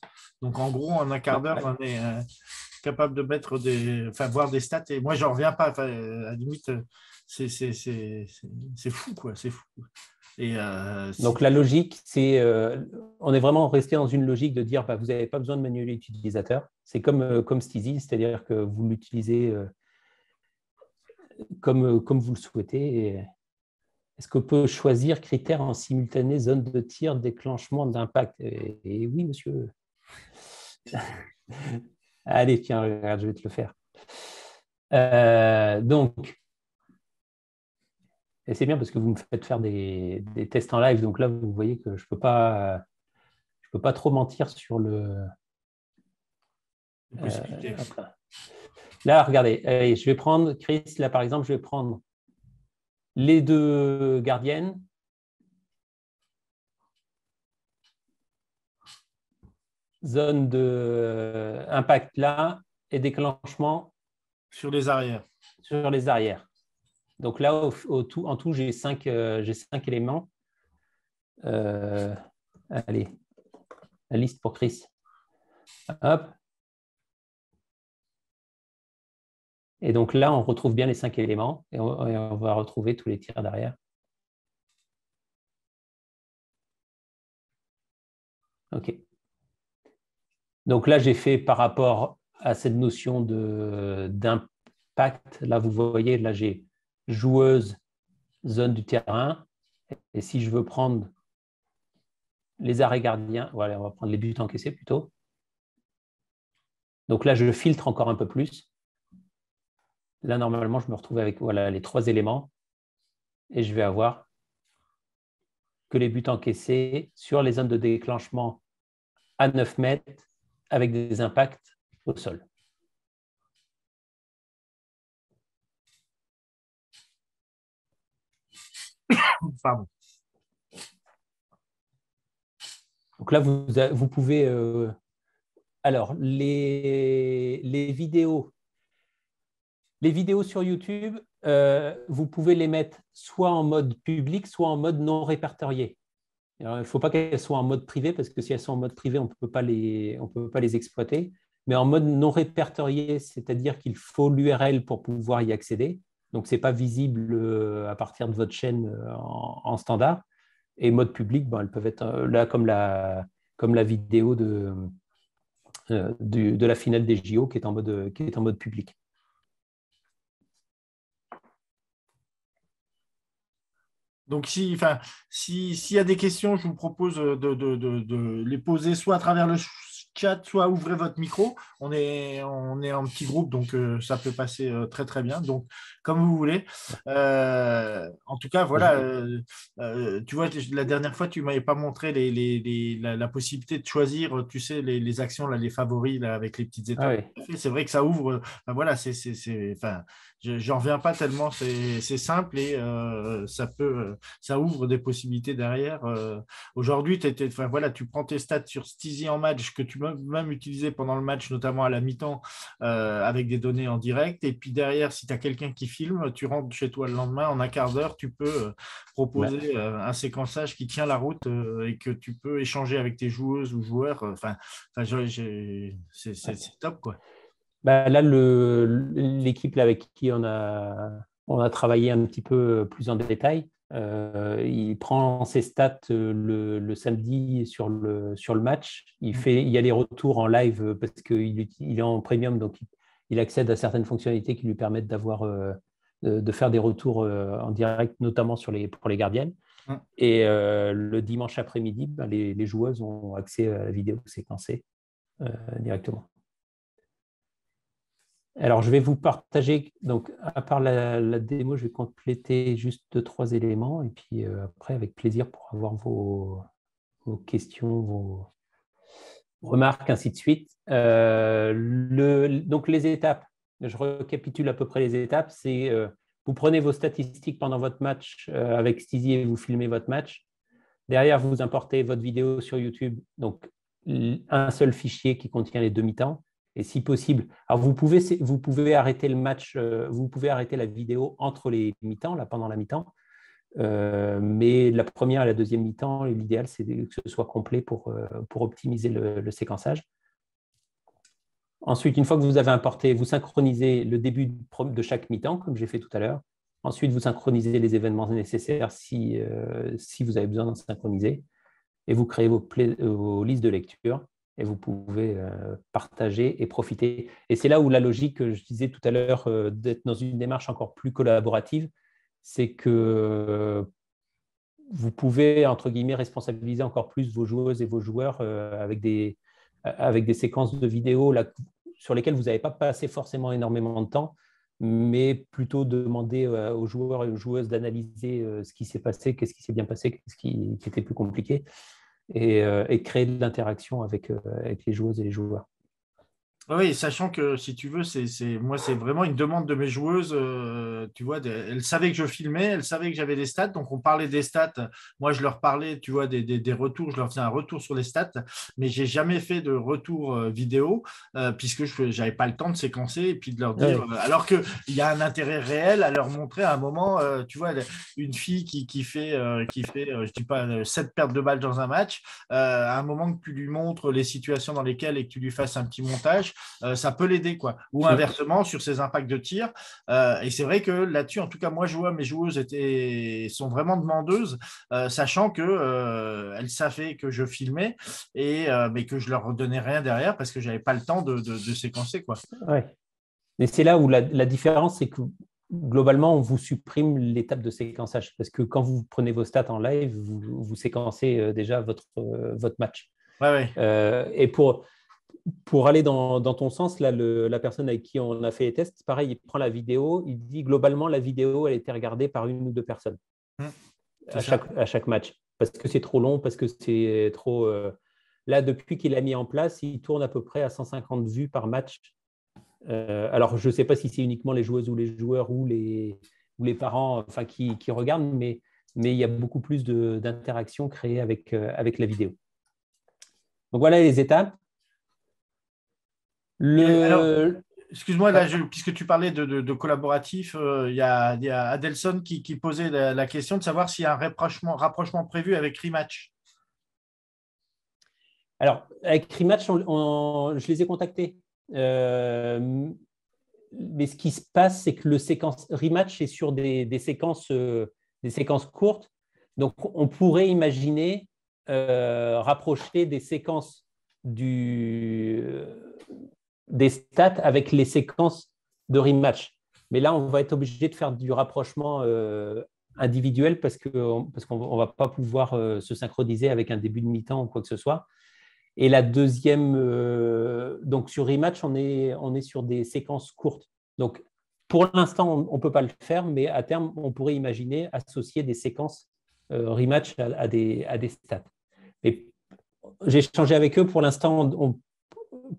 Donc, en gros, en un quart d'heure, on est euh, capable de mettre des, enfin, voir des stats. Et moi, je n'en reviens pas. Enfin, à la limite. C'est fou, quoi, c'est fou. Et euh, donc, la logique, c'est… Euh, on est vraiment resté dans une logique de dire bah, vous n'avez pas besoin de manuel utilisateur. C'est comme, euh, comme Steazzi, c'est-à-dire que vous l'utilisez… Euh, comme, comme vous le souhaitez. Est-ce qu'on peut choisir critères en simultané, zone de tir, déclenchement, d'impact ? Et, et oui, monsieur. Allez, tiens, regarde, je vais te le faire. Euh, donc, et c'est bien parce que vous me faites faire des, des tests en live, donc là, vous voyez que je ne peux pas, je peux pas trop mentir sur le… Euh, là, regardez, allez, je vais prendre, Chris, là, par exemple, je vais prendre les deux gardiennes. Zone d'impact là et déclenchement sur les arrières. Sur les arrières. Donc là, au, au tout, en tout, j'ai cinq, euh, j'ai cinq éléments. Euh, allez, la liste pour Chris. Hop. Et donc là, on retrouve bien les cinq éléments et on, et on va retrouver tous les tirs derrière. OK. Donc là, j'ai fait par rapport à cette notion d'impact. Là, vous voyez, là, j'ai joueuse, zone du terrain. Et si je veux prendre les arrêts gardiens, voilà, on va prendre les buts encaissés plutôt. Donc là, je filtre encore un peu plus. Là, normalement, je me retrouve avec voilà, les trois éléments. Et je vais avoir que les buts encaissés sur les zones de déclenchement à neuf mètres. Avec des impacts au sol. Pardon. Donc là, vous, vous pouvez… Euh, alors, les, les, vidéos, les vidéos sur YouTube, euh, vous pouvez les mettre soit en mode public, soit en mode non répertorié. Alors, il ne faut pas qu'elles soient en mode privé, parce que si elles sont en mode privé, on ne peut pas les, on peut pas les exploiter. Mais en mode non répertorié, c'est-à-dire qu'il faut l'U R L pour pouvoir y accéder. Donc, ce n'est pas visible à partir de votre chaîne en, en standard. Et mode public, bon, elles peuvent être là comme la, comme la vidéo de, euh, du, de la finale des J O qui est en mode, qui est en mode public. Donc, si, enfin, si, s'il y a des questions, je vous propose de, de, de, de les poser soit à travers le chat, soit ouvrez votre micro. On est, on est en petit groupe, donc euh, ça peut passer euh, très, très bien. Donc, comme vous voulez. Euh, en tout cas, voilà. Euh, euh, tu vois, la dernière fois, tu ne m'avais pas montré les, les, les, la, la possibilité de choisir, tu sais, les, les actions, là, les favoris là, avec les petites étapes. Ah oui. C'est vrai que ça ouvre. Ben, voilà, c'est… J'en reviens pas tellement, c'est simple et euh, ça peut, ça ouvre des possibilités derrière. Euh, Aujourd'hui, enfin, voilà, tu prends tes stats sur Stizy en match que tu peux même utiliser pendant le match, notamment à la mi-temps, euh, avec des données en direct. Et puis derrière, si tu as quelqu'un qui filme, tu rentres chez toi le lendemain, en un quart d'heure, tu peux proposer ouais. un séquençage qui tient la route euh, et que tu peux échanger avec tes joueuses ou joueurs. Enfin, c'est top, quoi. Bah là, l'équipe avec qui on a, on a travaillé un petit peu plus en détail, euh, il prend ses stats le, le samedi sur le, sur le match. Il, fait, il y a les retours en live parce qu'il il est en premium, donc il, il accède à certaines fonctionnalités qui lui permettent d'avoir, euh, de, de faire des retours euh, en direct, notamment sur les, pour les gardiennes. Et euh, le dimanche après-midi, bah, les, les joueuses ont accès à la vidéo séquencée euh, directement. Alors, je vais vous partager, donc à part la, la démo, je vais compléter juste deux, trois éléments et puis euh, après, avec plaisir, pour avoir vos, vos questions, vos remarques, ainsi de suite. Euh, le, donc, les étapes, je récapitule à peu près les étapes, c'est euh, vous prenez vos statistiques pendant votre match euh, avec Stizy et vous filmez votre match. Derrière, vous importez votre vidéo sur YouTube, donc un seul fichier qui contient les deux mi-temps. Et si possible, alors vous pouvez, vous pouvez arrêter le match, euh, vous pouvez arrêter la vidéo entre les mi-temps, là pendant la mi-temps, euh, mais la première et la deuxième mi-temps, l'idéal c'est que ce soit complet pour, euh, pour optimiser le, le séquençage. Ensuite, une fois que vous avez importé, vous synchronisez le début de chaque mi-temps, comme j'ai fait tout à l'heure. Ensuite, vous synchronisez les événements nécessaires si, euh, si vous avez besoin d'en synchroniser. Et vous créez vos, vos listes de lecture. et vous pouvez euh, partager et profiter. Et c'est là où la logique que je disais tout à l'heure euh, d'être dans une démarche encore plus collaborative, c'est que euh, vous pouvez, entre guillemets, responsabiliser encore plus vos joueuses et vos joueurs euh, avec des, avec des séquences de vidéos là, sur lesquelles vous n'avez pas passé forcément énormément de temps, mais plutôt demander euh, aux joueurs et aux joueuses d'analyser euh, ce qui s'est passé, qu'est-ce qui s'est bien passé, qu'est-ce qui, qui était plus compliqué. Et, euh, et créer de l'interaction avec, euh, avec les joueuses et les joueurs. Oui, sachant que si tu veux, c'est, c'est, moi c'est vraiment une demande de mes joueuses, euh, tu vois, de, elles savaient que je filmais, elles savaient que j'avais des stats, donc on parlait des stats, moi je leur parlais, tu vois, des, des, des retours, je leur faisais un retour sur les stats, mais j'ai jamais fait de retour euh, vidéo, euh, puisque je n'avais pas le temps de séquencer et puis de leur dire, ouais. euh, alors qu'il y a un intérêt réel à leur montrer à un moment, euh, tu vois, une fille qui, qui fait, euh, qui fait euh, je dis pas, sept pertes de balles dans un match, euh, à un moment que tu lui montres les situations dans lesquelles et que tu lui fasses un petit montage, Euh, ça peut l'aider, quoi. Ou inversement sur ses impacts de tir. Euh, et c'est vrai que là-dessus, en tout cas, moi, je vois mes joueuses étaient, sont vraiment demandeuses, euh, sachant que euh, elles savaient que je filmais et euh, mais que je leur redonnais rien derrière parce que j'avais pas le temps de, de, de séquencer, quoi. Ouais. Et c'est là où la, la différence, c'est que globalement, on vous supprime l'étape de séquençage parce que quand vous prenez vos stats en live, vous, vous séquencez déjà votre votre match. Ouais, ouais. Euh, et pour Pour aller dans, dans ton sens, là, le, la personne avec qui on a fait les tests, pareil, il prend la vidéo, il dit globalement la vidéo, elle était regardée par une ou deux personnes mmh, à, chaque, à chaque match, parce que c'est trop long, parce que c'est trop… Euh... Là, depuis qu'il a mis en place, il tourne à peu près à cent cinquante vues par match. Euh, alors, je ne sais pas si c'est uniquement les joueuses ou les joueurs ou les, ou les parents enfin, qui, qui regardent, mais, mais il y a beaucoup plus de, d'interactions créées avec, euh, avec la vidéo. Donc, voilà les étapes. Le... Alors, excuse-moi, là, je, puisque tu parlais de, de, de collaboratif, euh, il y a, il y a Adelson qui, qui posait la, la question de savoir s'il y a un rapprochement, rapprochement prévu avec Rematch. Alors, avec Rematch, on, on, je les ai contactés. Euh, mais ce qui se passe, c'est que le séquence, Rematch est sur des, des, séquences, euh, des séquences courtes. Donc, on pourrait imaginer euh, rapprocher des séquences du... Euh, des stats avec les séquences de rematch. Mais là, on va être obligé de faire du rapprochement euh, individuel parce que, parce qu'on ne va pas pouvoir euh, se synchroniser avec un début de mi-temps ou quoi que ce soit. Et la deuxième, euh, donc sur rematch, on est, on est sur des séquences courtes. Donc, pour l'instant, on ne peut pas le faire, mais à terme, on pourrait imaginer associer des séquences euh, rematch à, à, des, à des stats. Et j'ai échangé avec eux. Pour l'instant, on, on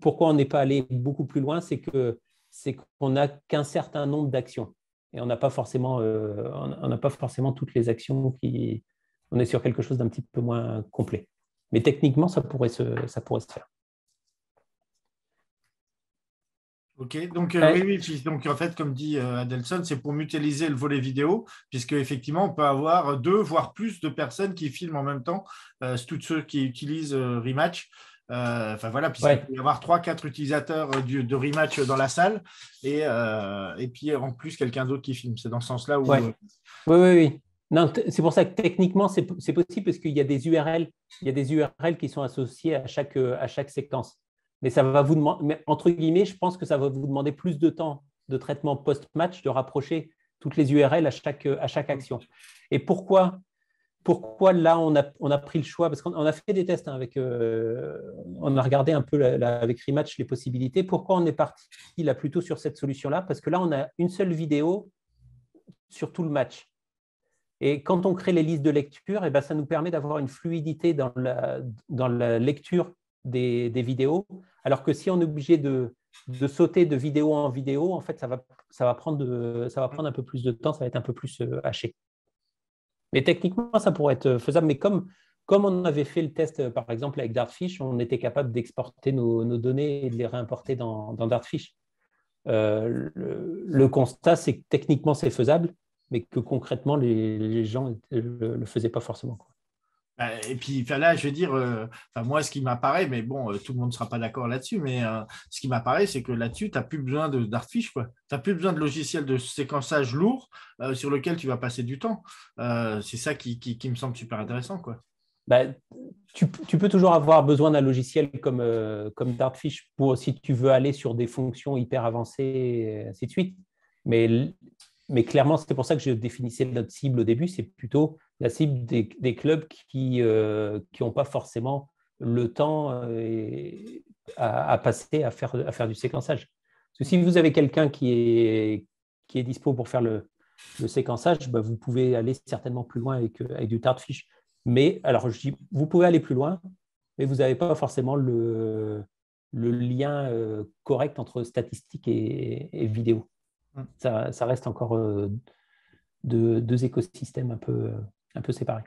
pourquoi on n'est pas allé beaucoup plus loin, c'est que c'est qu'on n'a qu'un certain nombre d'actions et on n'a pas forcément, euh, on n'a pas forcément toutes les actions qui, on est sur quelque chose d'un petit peu moins complet. Mais techniquement, ça pourrait se, ça pourrait se faire. Ok, donc euh, oui, oui, puis, donc en fait, comme dit euh, Adelson, c'est pour mutualiser le volet vidéo, puisque effectivement, on peut avoir deux, voire plus de personnes qui filment en même temps, euh, toutes ceux qui utilisent euh, Rematch. Enfin euh, voilà, puis ouais. Il peut y avoir trois quatre utilisateurs du, de rematch dans la salle et, euh, et puis en plus quelqu'un d'autre qui filme. C'est dans ce sens-là où. Ouais. Euh... Oui, oui, oui. Non, t- c'est pour ça que techniquement c'est, c'est possible parce qu'il y a des U R L, il y a des U R L qui sont associés à chaque, à chaque séquence. Mais ça va vous demander, mais entre guillemets, je pense que ça va vous demander plus de temps de traitement post-match de rapprocher toutes les U R L à chaque, à chaque action. Et pourquoi? Pourquoi là, on a, on a pris le choix, parce qu'on a fait des tests hein, avec, euh, on a regardé un peu la, la, avec Rematch les possibilités. Pourquoi on est parti là plutôt sur cette solution-là? Parce que là, on a une seule vidéo sur tout le match. Et quand on crée les listes de lecture, eh ben, ça nous permet d'avoir une fluidité dans la, dans la lecture des, des vidéos. Alors que si on est obligé de, de sauter de vidéo en vidéo, en fait, ça va, ça va prendre de, ça va prendre un peu plus de temps, ça va être un peu plus haché. Mais techniquement, ça pourrait être faisable. Mais comme, comme on avait fait le test, par exemple, avec Dartfish, on était capable d'exporter nos, nos données et de les réimporter dans, dans Dartfish. Euh, le, le constat, c'est que techniquement, c'est faisable, mais que concrètement, les, les gens ne le, le faisaient pas forcément. Quoi. Et puis là, je vais dire, euh, enfin, moi, ce qui m'apparaît, mais bon, euh, tout le monde ne sera pas d'accord là-dessus, mais euh, ce qui m'apparaît, c'est que là-dessus, tu n'as plus besoin de Dartfish, quoi. Tu n'as plus besoin de logiciels de séquençage lourd euh, sur lequel tu vas passer du temps. Euh, c'est ça qui, qui, qui me semble super intéressant, quoi. Bah, tu, tu peux toujours avoir besoin d'un logiciel comme, euh, comme Dartfish pour, si tu veux aller sur des fonctions hyper avancées, ainsi de suite. Mais, mais clairement, c'est pour ça que je définissais notre cible au début. C'est plutôt la cible des, des clubs qui euh, qui n'ont pas forcément le temps et, à, à passer à faire, à faire du séquençage. Parce que si vous avez quelqu'un qui est, qui est dispo pour faire le, le séquençage, bah vous pouvez aller certainement plus loin avec, avec du Dartfish. Mais alors, je dis, vous pouvez aller plus loin, mais vous n'avez pas forcément le, le lien euh, correct entre statistiques et, et vidéo. Ça, ça reste encore euh, deux, deux écosystèmes un peu, un peu séparés.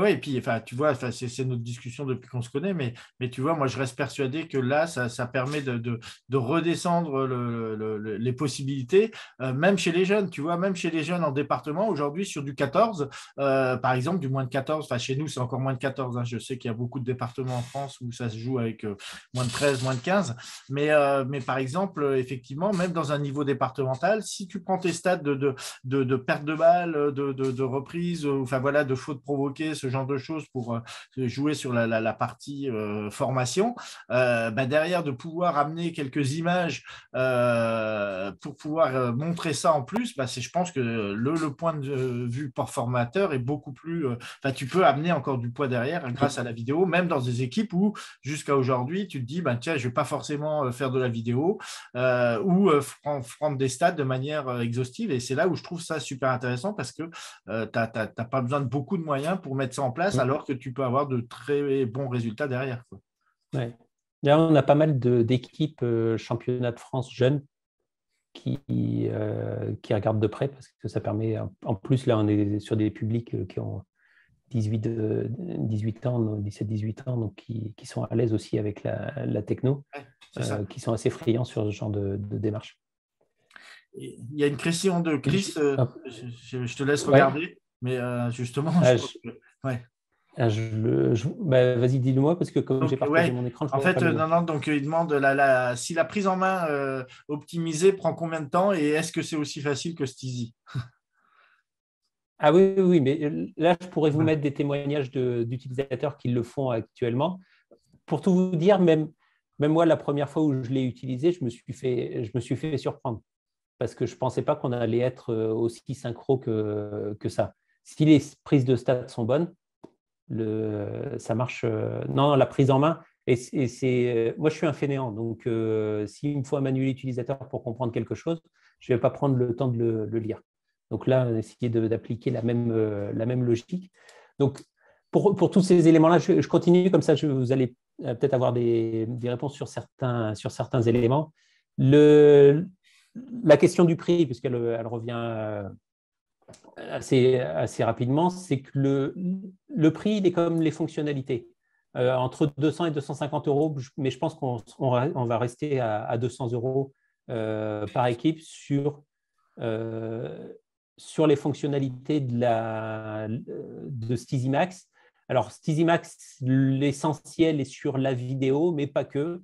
Oui, et puis, enfin, tu vois, enfin, c'est, c'est notre discussion depuis qu'on se connaît, mais, mais tu vois, moi, je reste persuadé que là, ça, ça permet de, de, de redescendre le, le, le, les possibilités, euh, même chez les jeunes, tu vois, même chez les jeunes en département, aujourd'hui, sur du quatorze, euh, par exemple, du moins de quatorze, enfin, chez nous, c'est encore moins de quatorze, hein, je sais qu'il y a beaucoup de départements en France où ça se joue avec euh, moins de treize, moins de quinze, mais, euh, mais par exemple, effectivement, même dans un niveau départemental, si tu prends tes stats de, de, de, de perte de balles, de, de, de reprise, enfin, voilà, de fautes provoquées, ce genre de choses pour jouer sur la, la, la partie euh, formation, euh, bah derrière de pouvoir amener quelques images euh, pour pouvoir euh, montrer ça en plus, bah c'est, je pense que le, le point de vue pour formateur est beaucoup plus… Euh, bah tu peux amener encore du poids derrière hein, grâce à la vidéo, même dans des équipes où jusqu'à aujourd'hui, tu te dis bah, « tiens, je ne vais pas forcément faire de la vidéo euh, » ou euh, « prendre des stats de manière exhaustive ». Et c'est là où je trouve ça super intéressant parce que euh, tu n'as pas besoin de beaucoup de moyens pour mettre ça en place alors que tu peux avoir de très bons résultats derrière. Quoi. Ouais. Là, on a pas mal de, d'équipes euh, championnat de France jeunes qui, euh, qui regardent de près parce que ça permet, en plus là on est sur des publics qui ont dix-huit, dix-huit ans, dix-sept dix-huit ans, donc qui, qui sont à l'aise aussi avec la, la techno, ouais, euh, qui sont assez friands sur ce genre de, de démarche. Il y a une question de Chris, euh, je, je te laisse regarder. Ouais. Mais euh, justement, ah, je, je... Ouais. Ah, je, je... Bah, vas-y, dis-le-moi, parce que comme donc, j'ai partagé ouais. mon écran… Je en fait, euh, non, non, donc il demande la, la... si la prise en main euh, optimisée prend combien de temps et est-ce que c'est aussi facile que Steazzi. Ah oui, oui, mais là, je pourrais vous ouais. mettre des témoignages de, d'utilisateurs qui le font actuellement. Pour tout vous dire, même, même moi, la première fois où je l'ai utilisé, je me suis fait, je me suis fait surprendre parce que je ne pensais pas qu'on allait être aussi synchro que, que ça. Si les prises de stats sont bonnes, le, ça marche. Euh, non, la prise en main. Et, et c'est, euh, moi, je suis un fainéant. Donc, euh, s'il me faut un manuel utilisateur pour comprendre quelque chose, je ne vais pas prendre le temps de le, le lire. Donc là, essayer de, d'appliquer la même, euh, la même logique. Donc, pour, pour tous ces éléments-là, je, je continue. Comme ça, je, vous allez euh, peut-être avoir des, des réponses sur certains, sur certains éléments. Le, la question du prix, puisqu'elle elle revient... Euh, Assez, assez rapidement, c'est que le, le prix, il est comme les fonctionnalités. Euh, entre deux cents et deux cent cinquante euros, mais je pense qu'on on, on va rester à, à deux cents euros euh, par équipe sur, euh, sur les fonctionnalités de, la, de Stizy Max. Alors, Stizy Max, l'essentiel est sur la vidéo, mais pas que.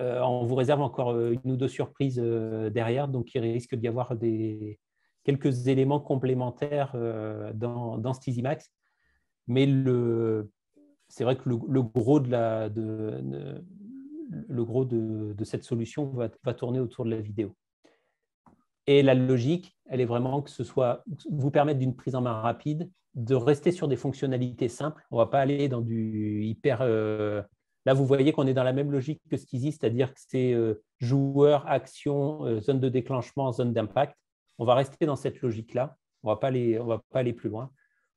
Euh, on vous réserve encore une ou deux surprises euh, derrière, donc il risque d'y avoir des... quelques éléments complémentaires dans, dans Stizy Max. Mais le, c'est vrai que le, le gros, de, la, de, de, le gros de, de cette solution va, va tourner autour de la vidéo. Et la logique, elle est vraiment que ce soit vous permettre d'une prise en main rapide, de rester sur des fonctionnalités simples. On ne va pas aller dans du hyper… Euh, là, vous voyez qu'on est dans la même logique que Stizy, c'est-à-dire que c'est euh, joueur, action, euh, zone de déclenchement, zone d'impact. On va rester dans cette logique-là, on ne va pas aller plus loin.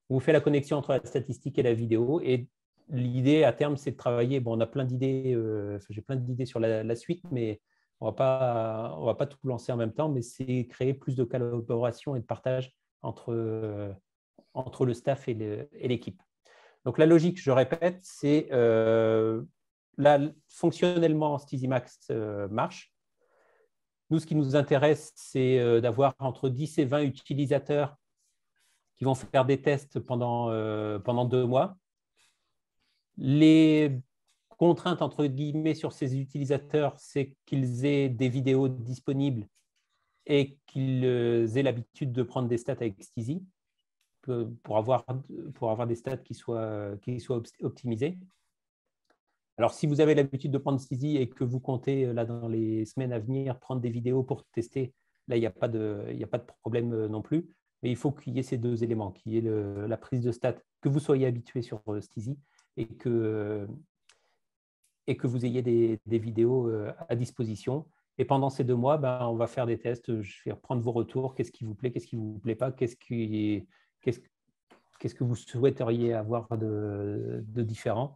On vous fait la connexion entre la statistique et la vidéo et l'idée à terme, c'est de travailler. Bon, on a plein d'idées, euh, j'ai plein d'idées sur la, la suite, mais on ne va pas tout lancer en même temps, mais c'est créer plus de collaboration et de partage entre, euh, entre le staff et, le, et l'équipe. Donc, la logique, je répète, c'est euh, là, fonctionnellement, Stizy Max euh, marche. Nous, ce qui nous intéresse, c'est d'avoir entre dix et vingt utilisateurs qui vont faire des tests pendant, euh, pendant deux mois. Les contraintes, entre guillemets, sur ces utilisateurs, c'est qu'ils aient des vidéos disponibles et qu'ils aient l'habitude de prendre des stats avec Stizy. pour avoir, pour avoir des stats qui soient, qui soient optimisés. Alors, si vous avez l'habitude de prendre Stizy et que vous comptez, là, dans les semaines à venir, prendre des vidéos pour tester, là, il n'y a pas de, il n'y a pas de problème non plus. Mais il faut qu'il y ait ces deux éléments, qu'il y ait le, la prise de stats, que vous soyez habitué sur Stizy et que, et que vous ayez des, des vidéos à disposition. Et pendant ces deux mois, ben, on va faire des tests. Je vais reprendre vos retours. Qu'est-ce qui vous plaît, qu'est-ce qui ne vous plaît pas, qu'est-ce qui, qu'est-ce, qu'est-ce que vous souhaiteriez avoir de, de différent.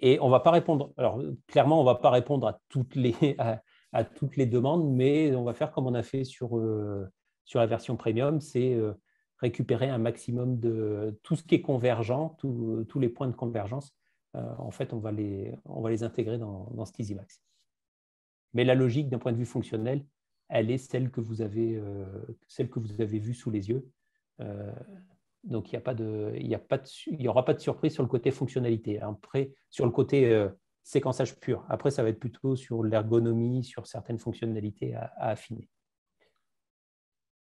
Et on ne va pas répondre. Alors, clairement, on ne va pas répondre à toutes, les, à, à toutes les demandes, mais on va faire comme on a fait sur, euh, sur la version premium, c'est euh, récupérer un maximum de tout ce qui est convergent, tout, tous les points de convergence. Euh, en fait, on va les, on va les intégrer dans, dans Stizy Max. Mais la logique, d'un point de vue fonctionnel, elle est celle que vous avez, euh, celle que vous avez vue sous les yeux. Euh, donc, il n'y aura pas de surprise sur le côté fonctionnalité. Après, sur le côté euh, séquençage pur. Après, ça va être plutôt sur l'ergonomie, sur certaines fonctionnalités à, à affiner.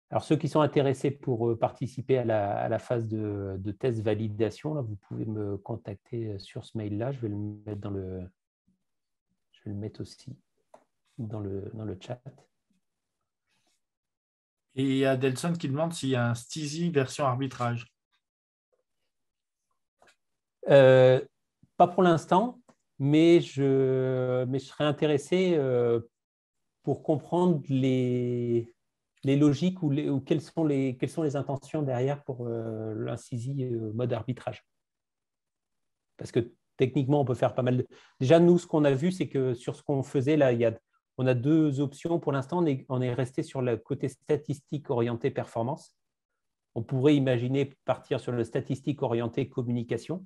Alors, ceux qui sont intéressés pour participer à la, à la phase de, de test validation, là, vous pouvez me contacter sur ce mail-là. Je vais le mettre dans le, je vais le mettre aussi. Dans le, dans le chat. Et Adelson qui demande s'il y a un Stizy version arbitrage. Euh, pas pour l'instant, mais je, mais je serais intéressé euh, pour comprendre les, les logiques ou, les, ou quelles, sont les, quelles sont les intentions derrière pour euh, un Stizy euh, mode arbitrage. Parce que techniquement, on peut faire pas mal de... Déjà, nous, ce qu'on a vu, c'est que sur ce qu'on faisait, là, il y a... On a deux options. Pour l'instant, on, on est resté sur le côté statistique orienté performance. On pourrait imaginer partir sur le statistique orienté communication.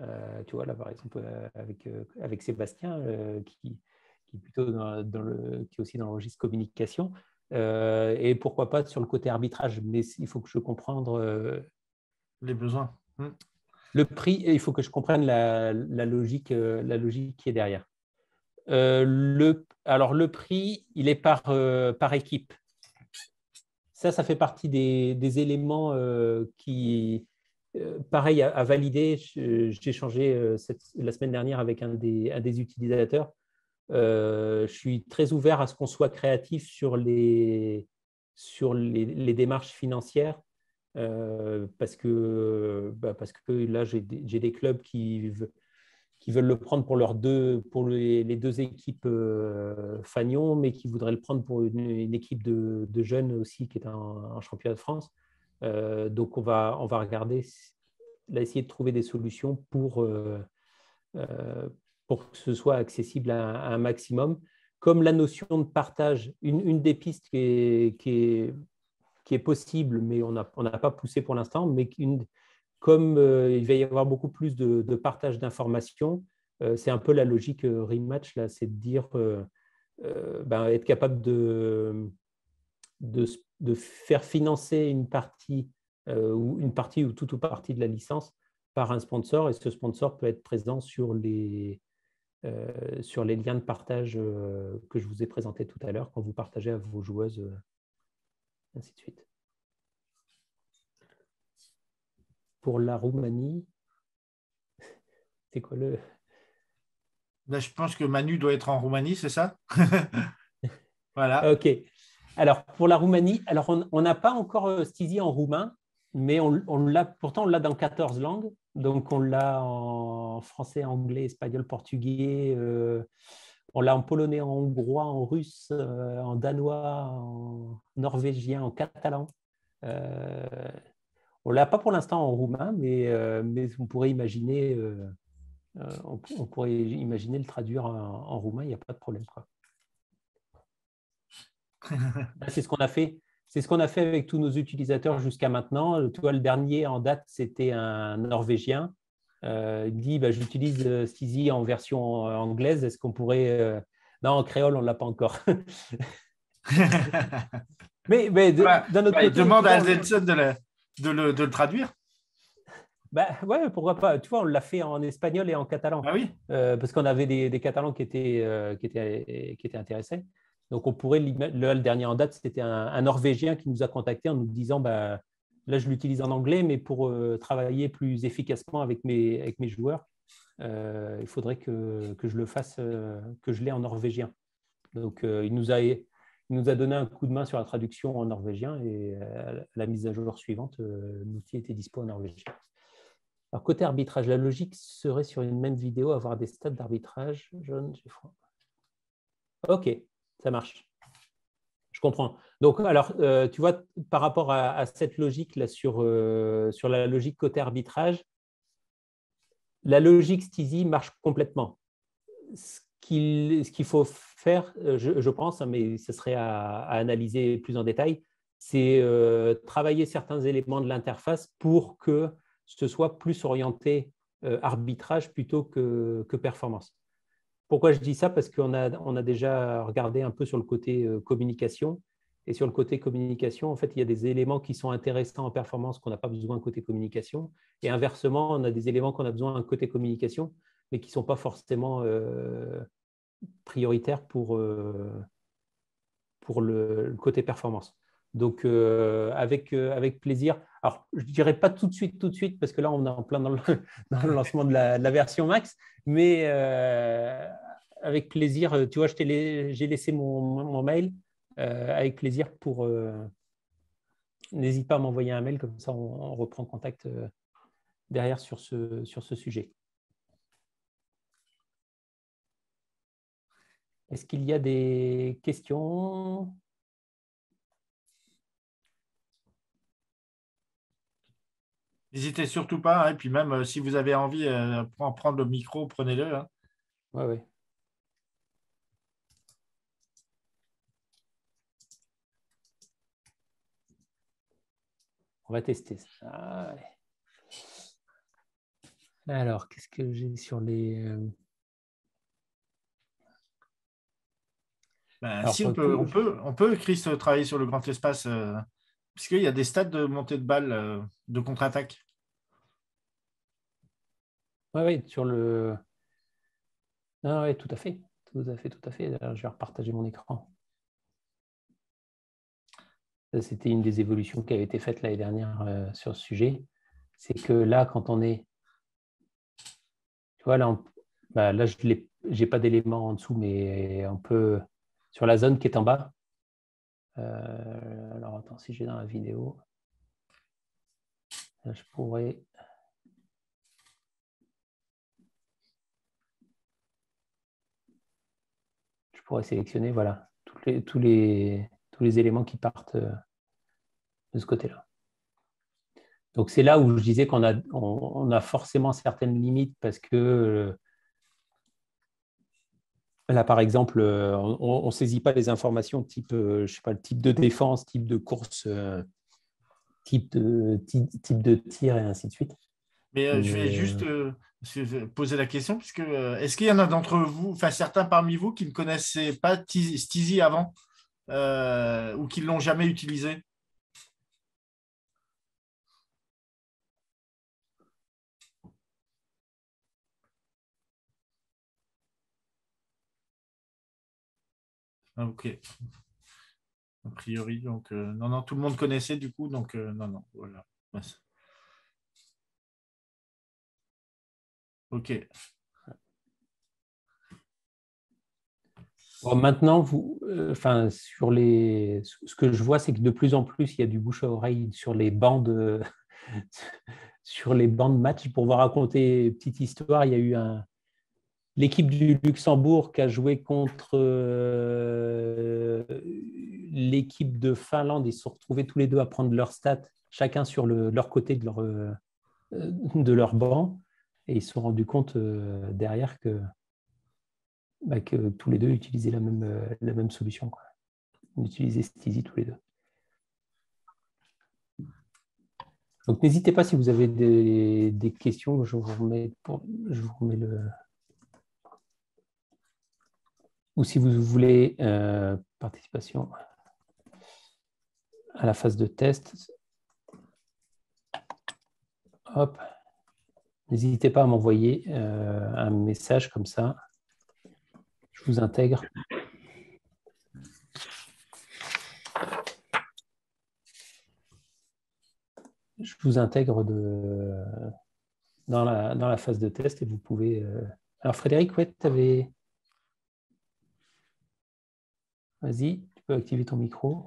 Euh, tu vois, là, par exemple, avec, euh, avec Sébastien, euh, qui, qui, est plutôt dans, dans le, qui est aussi dans le registre communication. Euh, et pourquoi pas sur le côté arbitrage. Mais il faut que je comprenne euh, les besoins. Mmh. Le prix, et il faut que je comprenne la, la, logique, euh, la logique qui est derrière. Euh, le, alors, le prix, il est par, euh, par équipe. Ça, ça fait partie des, des éléments euh, qui, euh, pareil, à, à valider. J'ai échangé euh, cette, la semaine dernière avec un des, un des utilisateurs. Euh, je suis très ouvert à ce qu'on soit créatif sur les, sur les, les démarches financières euh, parce que, bah, parce que là, j'ai des, des clubs qui... qui veulent le prendre pour, leurs deux, pour les, les deux équipes euh, Fagnon, mais qui voudraient le prendre pour une, une équipe de, de jeunes aussi qui est en championnat de France. Euh, donc, on va, on va regarder, là, essayer de trouver des solutions pour, euh, euh, pour que ce soit accessible à, à un maximum. Comme la notion de partage, une, une des pistes qui est, qui est, qui est possible, mais on n'a on n'a pas poussé pour l'instant, mais une... Comme euh, il va y avoir beaucoup plus de, de partage d'informations, euh, c'est un peu la logique euh, Rematch, là, c'est de dire euh, euh, ben, être capable de, de, de faire financer une partie, euh, ou une partie ou toute ou partie de la licence par un sponsor, et ce sponsor peut être présent sur les, euh, sur les liens de partage euh, que je vous ai présentés tout à l'heure, quand vous partagez à vos joueuses, euh, ainsi de suite. Pour la Roumanie, c'est quoi le... Là, je pense que Manu doit être en Roumanie, c'est ça? Voilà. OK. Alors, pour la Roumanie, alors on n'a pas encore Stizy en roumain, mais on, on l'a, pourtant, on l'a dans quatorze langues. Donc, on l'a en français, anglais, espagnol, portugais. Euh, on l'a en polonais, en hongrois, en russe, euh, en danois, en norvégien, en catalan. Euh, On ne l'a pas pour l'instant en roumain, mais, euh, mais on, pourrait imaginer, euh, on, on pourrait imaginer le traduire en, en roumain, il n'y a pas de problème. C'est ce qu'on a fait. C'est ce qu'on a fait avec tous nos utilisateurs jusqu'à maintenant. Toi, le dernier en date, c'était un Norvégien. Euh, il me dit, bah, j'utilise Stizy en version anglaise. Est-ce qu'on pourrait… Euh... Non, en créole, on ne l'a pas encore. mais mais de, bah, d'un autre bah, côté… Demande à Adelson de la… De le, de le traduire? Bah ouais, pourquoi pas. Tu vois, on l'a fait en espagnol et en catalan. Ah oui. Euh, parce qu'on avait des, des Catalans qui étaient, euh, qui, étaient, qui étaient intéressés. Donc, on pourrait... Le, le dernier en date, c'était un, un Norvégien qui nous a contactés en nous disant bah, Là, je l'utilise en anglais, mais pour euh, travailler plus efficacement avec mes, avec mes joueurs, euh, il faudrait que, que je le fasse, euh, que je l'ai en norvégien. Donc, euh, il nous a, il nous a donné un coup de main sur la traduction en norvégien et euh, la mise à jour suivante, euh, l'outil était dispo en norvégien. Alors, côté arbitrage, la logique serait sur une même vidéo avoir des stats d'arbitrage. Jaune, j'ai froid. Ok, ça marche. Je comprends. Donc, alors, euh, tu vois, par rapport à, à cette logique-là, sur, euh, sur la logique côté arbitrage, la logique Stizy marche complètement. Ce qu'il ce qu'il faut faire, je, je pense, mais ce serait à, à analyser plus en détail, c'est euh, travailler certains éléments de l'interface pour que ce soit plus orienté euh, arbitrage plutôt que, que performance. Pourquoi je dis ça? Parce qu'on a, on a déjà regardé un peu sur le côté communication. Et sur le côté communication, en fait, il y a des éléments qui sont intéressants en performance qu'on n'a pas besoin côté communication. Et inversement, on a des éléments qu'on a besoin côté communication, mais qui ne sont pas forcément euh, prioritaires pour, euh, pour le, le côté performance. Donc, euh, avec, euh, avec plaisir. Alors, je ne dirais pas tout de suite, tout de suite, parce que là, on est en plein dans le, dans le lancement de la, de la version max, mais euh, avec plaisir, tu vois, j'ai laissé mon, mon mail, euh, avec plaisir pour… Euh, n'hésite pas à m'envoyer un mail, comme ça, on, on reprend contact euh, derrière sur ce, sur ce sujet. Est-ce qu'il y a des questions ? N'hésitez surtout pas, hein, et puis même euh, si vous avez envie, euh, prendre, prendre le micro, prenez-le. Hein. Ouais, ouais. On va tester ça. Allez. Alors, qu'est-ce que j'ai sur les… Ben, Alors, si on peut, on, peut, on peut, Chris, travailler sur le grand espace, euh, parce qu'il y a des stades de montée de balle, euh, de contre-attaque. Oui, ouais, sur le… Ah, ouais, tout à fait, tout à fait, tout à fait. Alors, je vais repartager mon écran. C'était une des évolutions qui avait été faite l'année dernière euh, sur ce sujet. C'est que là, quand on est… Tu vois, là, on... bah, là je n'ai pas d'éléments en dessous, mais on peut… Sur la zone qui est en bas. Euh... Alors, attends, si j'ai dans la vidéo… Là, je pourrais… pourrais sélectionner, voilà, tous les, tous, les, tous les éléments qui partent de ce côté-là. Donc, c'est là où je disais qu'on a, on, on a forcément certaines limites parce que, là, par exemple, on ne saisit pas les informations type, je sais pas, le type de défense, type de course, type de, type, type de tir et ainsi de suite. Mais euh, je vais juste euh, poser la question, puisque euh, est-ce qu'il y en a d'entre vous, enfin certains parmi vous, qui ne connaissaient pas Stizy avant euh, ou qui ne l'ont jamais utilisé? Ah, ok. A priori, donc euh, non, non, tout le monde connaissait du coup, donc euh, non, non, voilà. Merci. Ok. Bon, maintenant, vous, euh, enfin, sur les, ce que je vois, c'est que de plus en plus, il y a du bouche à oreille sur les bandes, euh, sur les bandes match. Pour vous raconter une petite histoire, il y a eu un, l'équipe du Luxembourg qui a joué contre euh, l'équipe de Finlande. Ils se sont retrouvés tous les deux à prendre leurs stats, chacun sur le, leur côté de leur, euh, de leur banc. Et ils se sont rendus compte euh, derrière que, bah, que tous les deux utilisaient la même, euh, la même solution. Quoi. Ils utilisaient Stizy tous les deux. Donc, n'hésitez pas si vous avez des, des questions. Je vous remets, pour, je vous remets le… Ou si vous voulez euh, participation à la phase de test. Hop. N'hésitez pas à m'envoyer euh, un message comme ça. Je vous intègre. je vous intègre de, dans, la, dans la phase de test et vous pouvez... Euh... Alors Frédéric, ouais, tu avais... Vas-y, tu peux activer ton micro.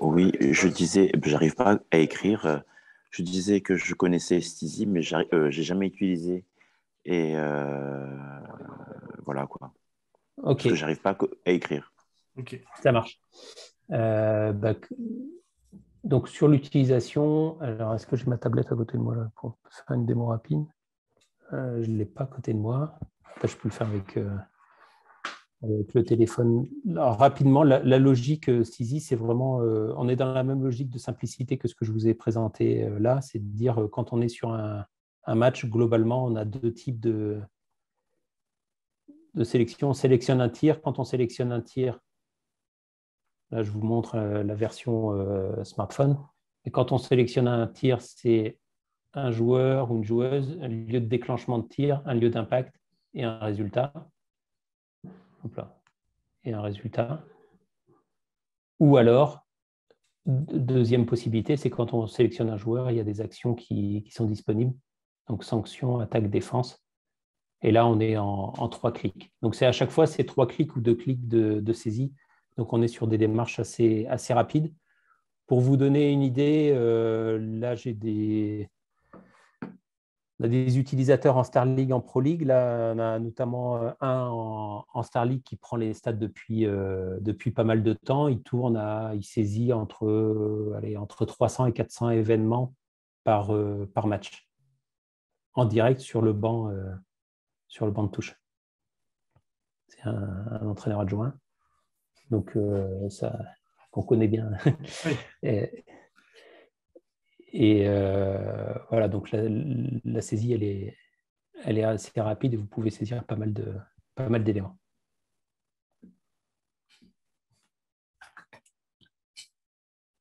Oui, je disais, j'arrive pas à écrire. Je disais que je connaissais Stizy, mais je n'ai euh, jamais utilisé. Et euh, voilà quoi. Ok. Parce que j'arrive pas à écrire. Ok. Ça marche. Euh, bah, donc sur l'utilisation, alors est-ce que j'ai ma tablette à côté de moi là, pour faire une démo rapide? euh, Je ne l'ai pas à côté de moi. Après, je peux le faire avec, euh, avec le téléphone. Alors, rapidement, la, la logique euh, Stizy, c'est vraiment, euh, on est dans la même logique de simplicité que ce que je vous ai présenté euh, là, c'est de dire euh, quand on est sur un, un match, globalement, on a deux types de, de sélection. On sélectionne un tir. Quand on sélectionne un tir, là, je vous montre la version euh, smartphone. Et quand on sélectionne un tir, c'est un joueur ou une joueuse, un lieu de déclenchement de tir, un lieu d'impact et un résultat. Hop là. Et un résultat. Ou alors, deuxième possibilité, c'est quand on sélectionne un joueur, il y a des actions qui, qui sont disponibles. Donc, sanction, attaque, défense. Et là, on est en, en trois clics. Donc, c'est à chaque fois, c'est trois clics ou deux clics de, de saisie. Donc, on est sur des démarches assez, assez rapides. Pour vous donner une idée, euh, là, j'ai des, on a des utilisateurs en Star League, en Pro League. Là, on a notamment un en, en Star League qui prend les stats depuis, euh, depuis pas mal de temps. Il tourne, à, il saisit entre, euh, allez, entre trois cents et quatre cents événements par, euh, par match, en direct sur le banc, euh, sur le banc de touche. C'est un, un entraîneur adjoint. Donc, euh, ça, qu'on connaît bien. et et euh, voilà, donc la, la saisie, elle est, elle est assez rapide et vous pouvez saisir pas mal de, pas mal d'éléments.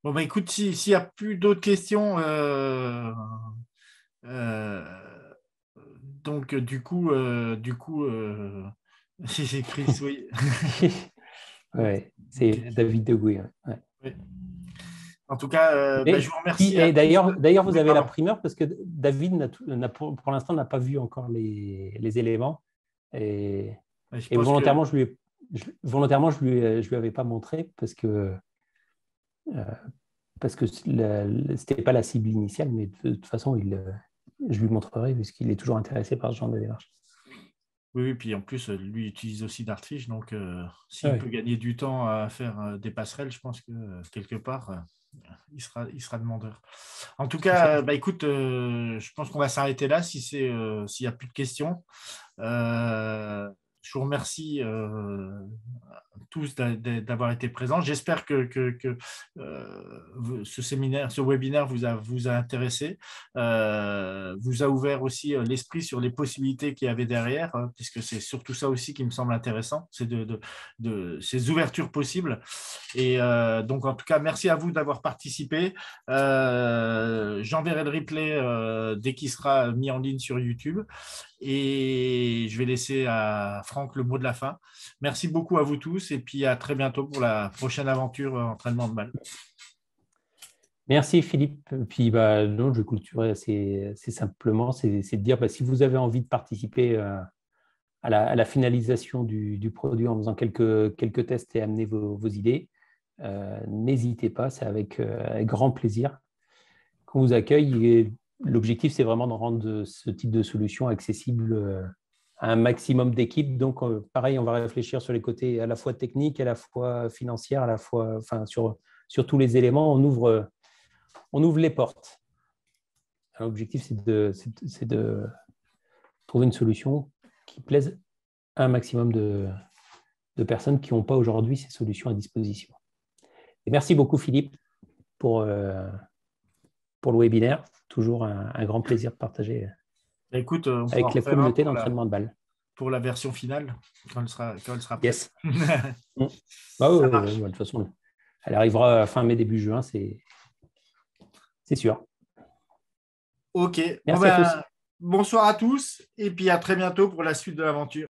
Bon, bah, écoute, s'il si y a plus d'autres questions, euh, euh, donc, du coup, euh, du coup, euh, c'est Chris, oui. Ouais, c'est David Degouy. Ouais. Ouais. En tout cas, euh, bah, je vous remercie. Et d'ailleurs, d'ailleurs, vous avez la primeur parce que David n'a tout, n'a pour, pour l'instant n'a pas vu encore les, les éléments et, ouais, je et volontairement, que... je lui, je, volontairement, je lui, je lui avais pas montré parce que euh, parce que c'était pas la cible initiale, mais de toute façon, il, je lui montrerai puisqu'il est toujours intéressé par ce genre de démarche. Oui, et puis en plus, lui utilise aussi Dartfish, donc euh, s'il ouais. peut gagner du temps à faire euh, des passerelles, je pense que euh, quelque part, euh, il, sera, il sera demandeur. En tout cas, euh, bah, écoute, euh, je pense qu'on va s'arrêter là si c'est, euh, s'il n'y a plus de questions. Euh, je vous remercie euh, tous d'avoir été présents. J'espère que, que, que euh, ce séminaire, ce webinaire vous a, vous a intéressé, euh, vous a ouvert aussi l'esprit sur les possibilités qu'il y avait derrière, hein, puisque c'est surtout ça aussi qui me semble intéressant, c'est de, de, de ces ouvertures possibles. Et euh, donc, en tout cas, merci à vous d'avoir participé. Euh, j'enverrai le replay euh, dès qu'il sera mis en ligne sur YouTube. Et je vais laisser à Franck le mot de la fin. Merci beaucoup à vous tous et puis à très bientôt pour la prochaine aventure entraînement de balle. Merci Philippe. Et puis bah, non, je vais clôturer assez, assez simplement, c'est de dire bah, si vous avez envie de participer euh, à, la, à la finalisation du, du produit en faisant quelques, quelques tests et amener vos, vos idées, euh, n'hésitez pas, c'est avec, euh, avec grand plaisir qu'on vous accueille. Et l'objectif, c'est vraiment de rendre ce type de solution accessible à un maximum d'équipes. Donc, pareil, on va réfléchir sur les côtés à la fois techniques, à la fois financières, à la fois, enfin, sur, sur tous les éléments. On ouvre, on ouvre les portes. L'objectif, c'est de, c'est de trouver une solution qui plaise à un maximum de, de personnes qui n'ont pas aujourd'hui ces solutions à disposition. Et merci beaucoup, Philippe, pour... Euh, pour le webinaire, toujours un, un grand plaisir de partager Écoute, on avec la communauté d'entraînement de balle. Pour la version finale, quand elle sera, quand elle sera prête. Yes. Mmh. Bah, ouais, ouais, ouais, de toute façon, elle arrivera fin mai, début juin, c'est sûr. Ok, merci bon, ben, à tous. Bonsoir à tous et puis à très bientôt pour la suite de l'aventure.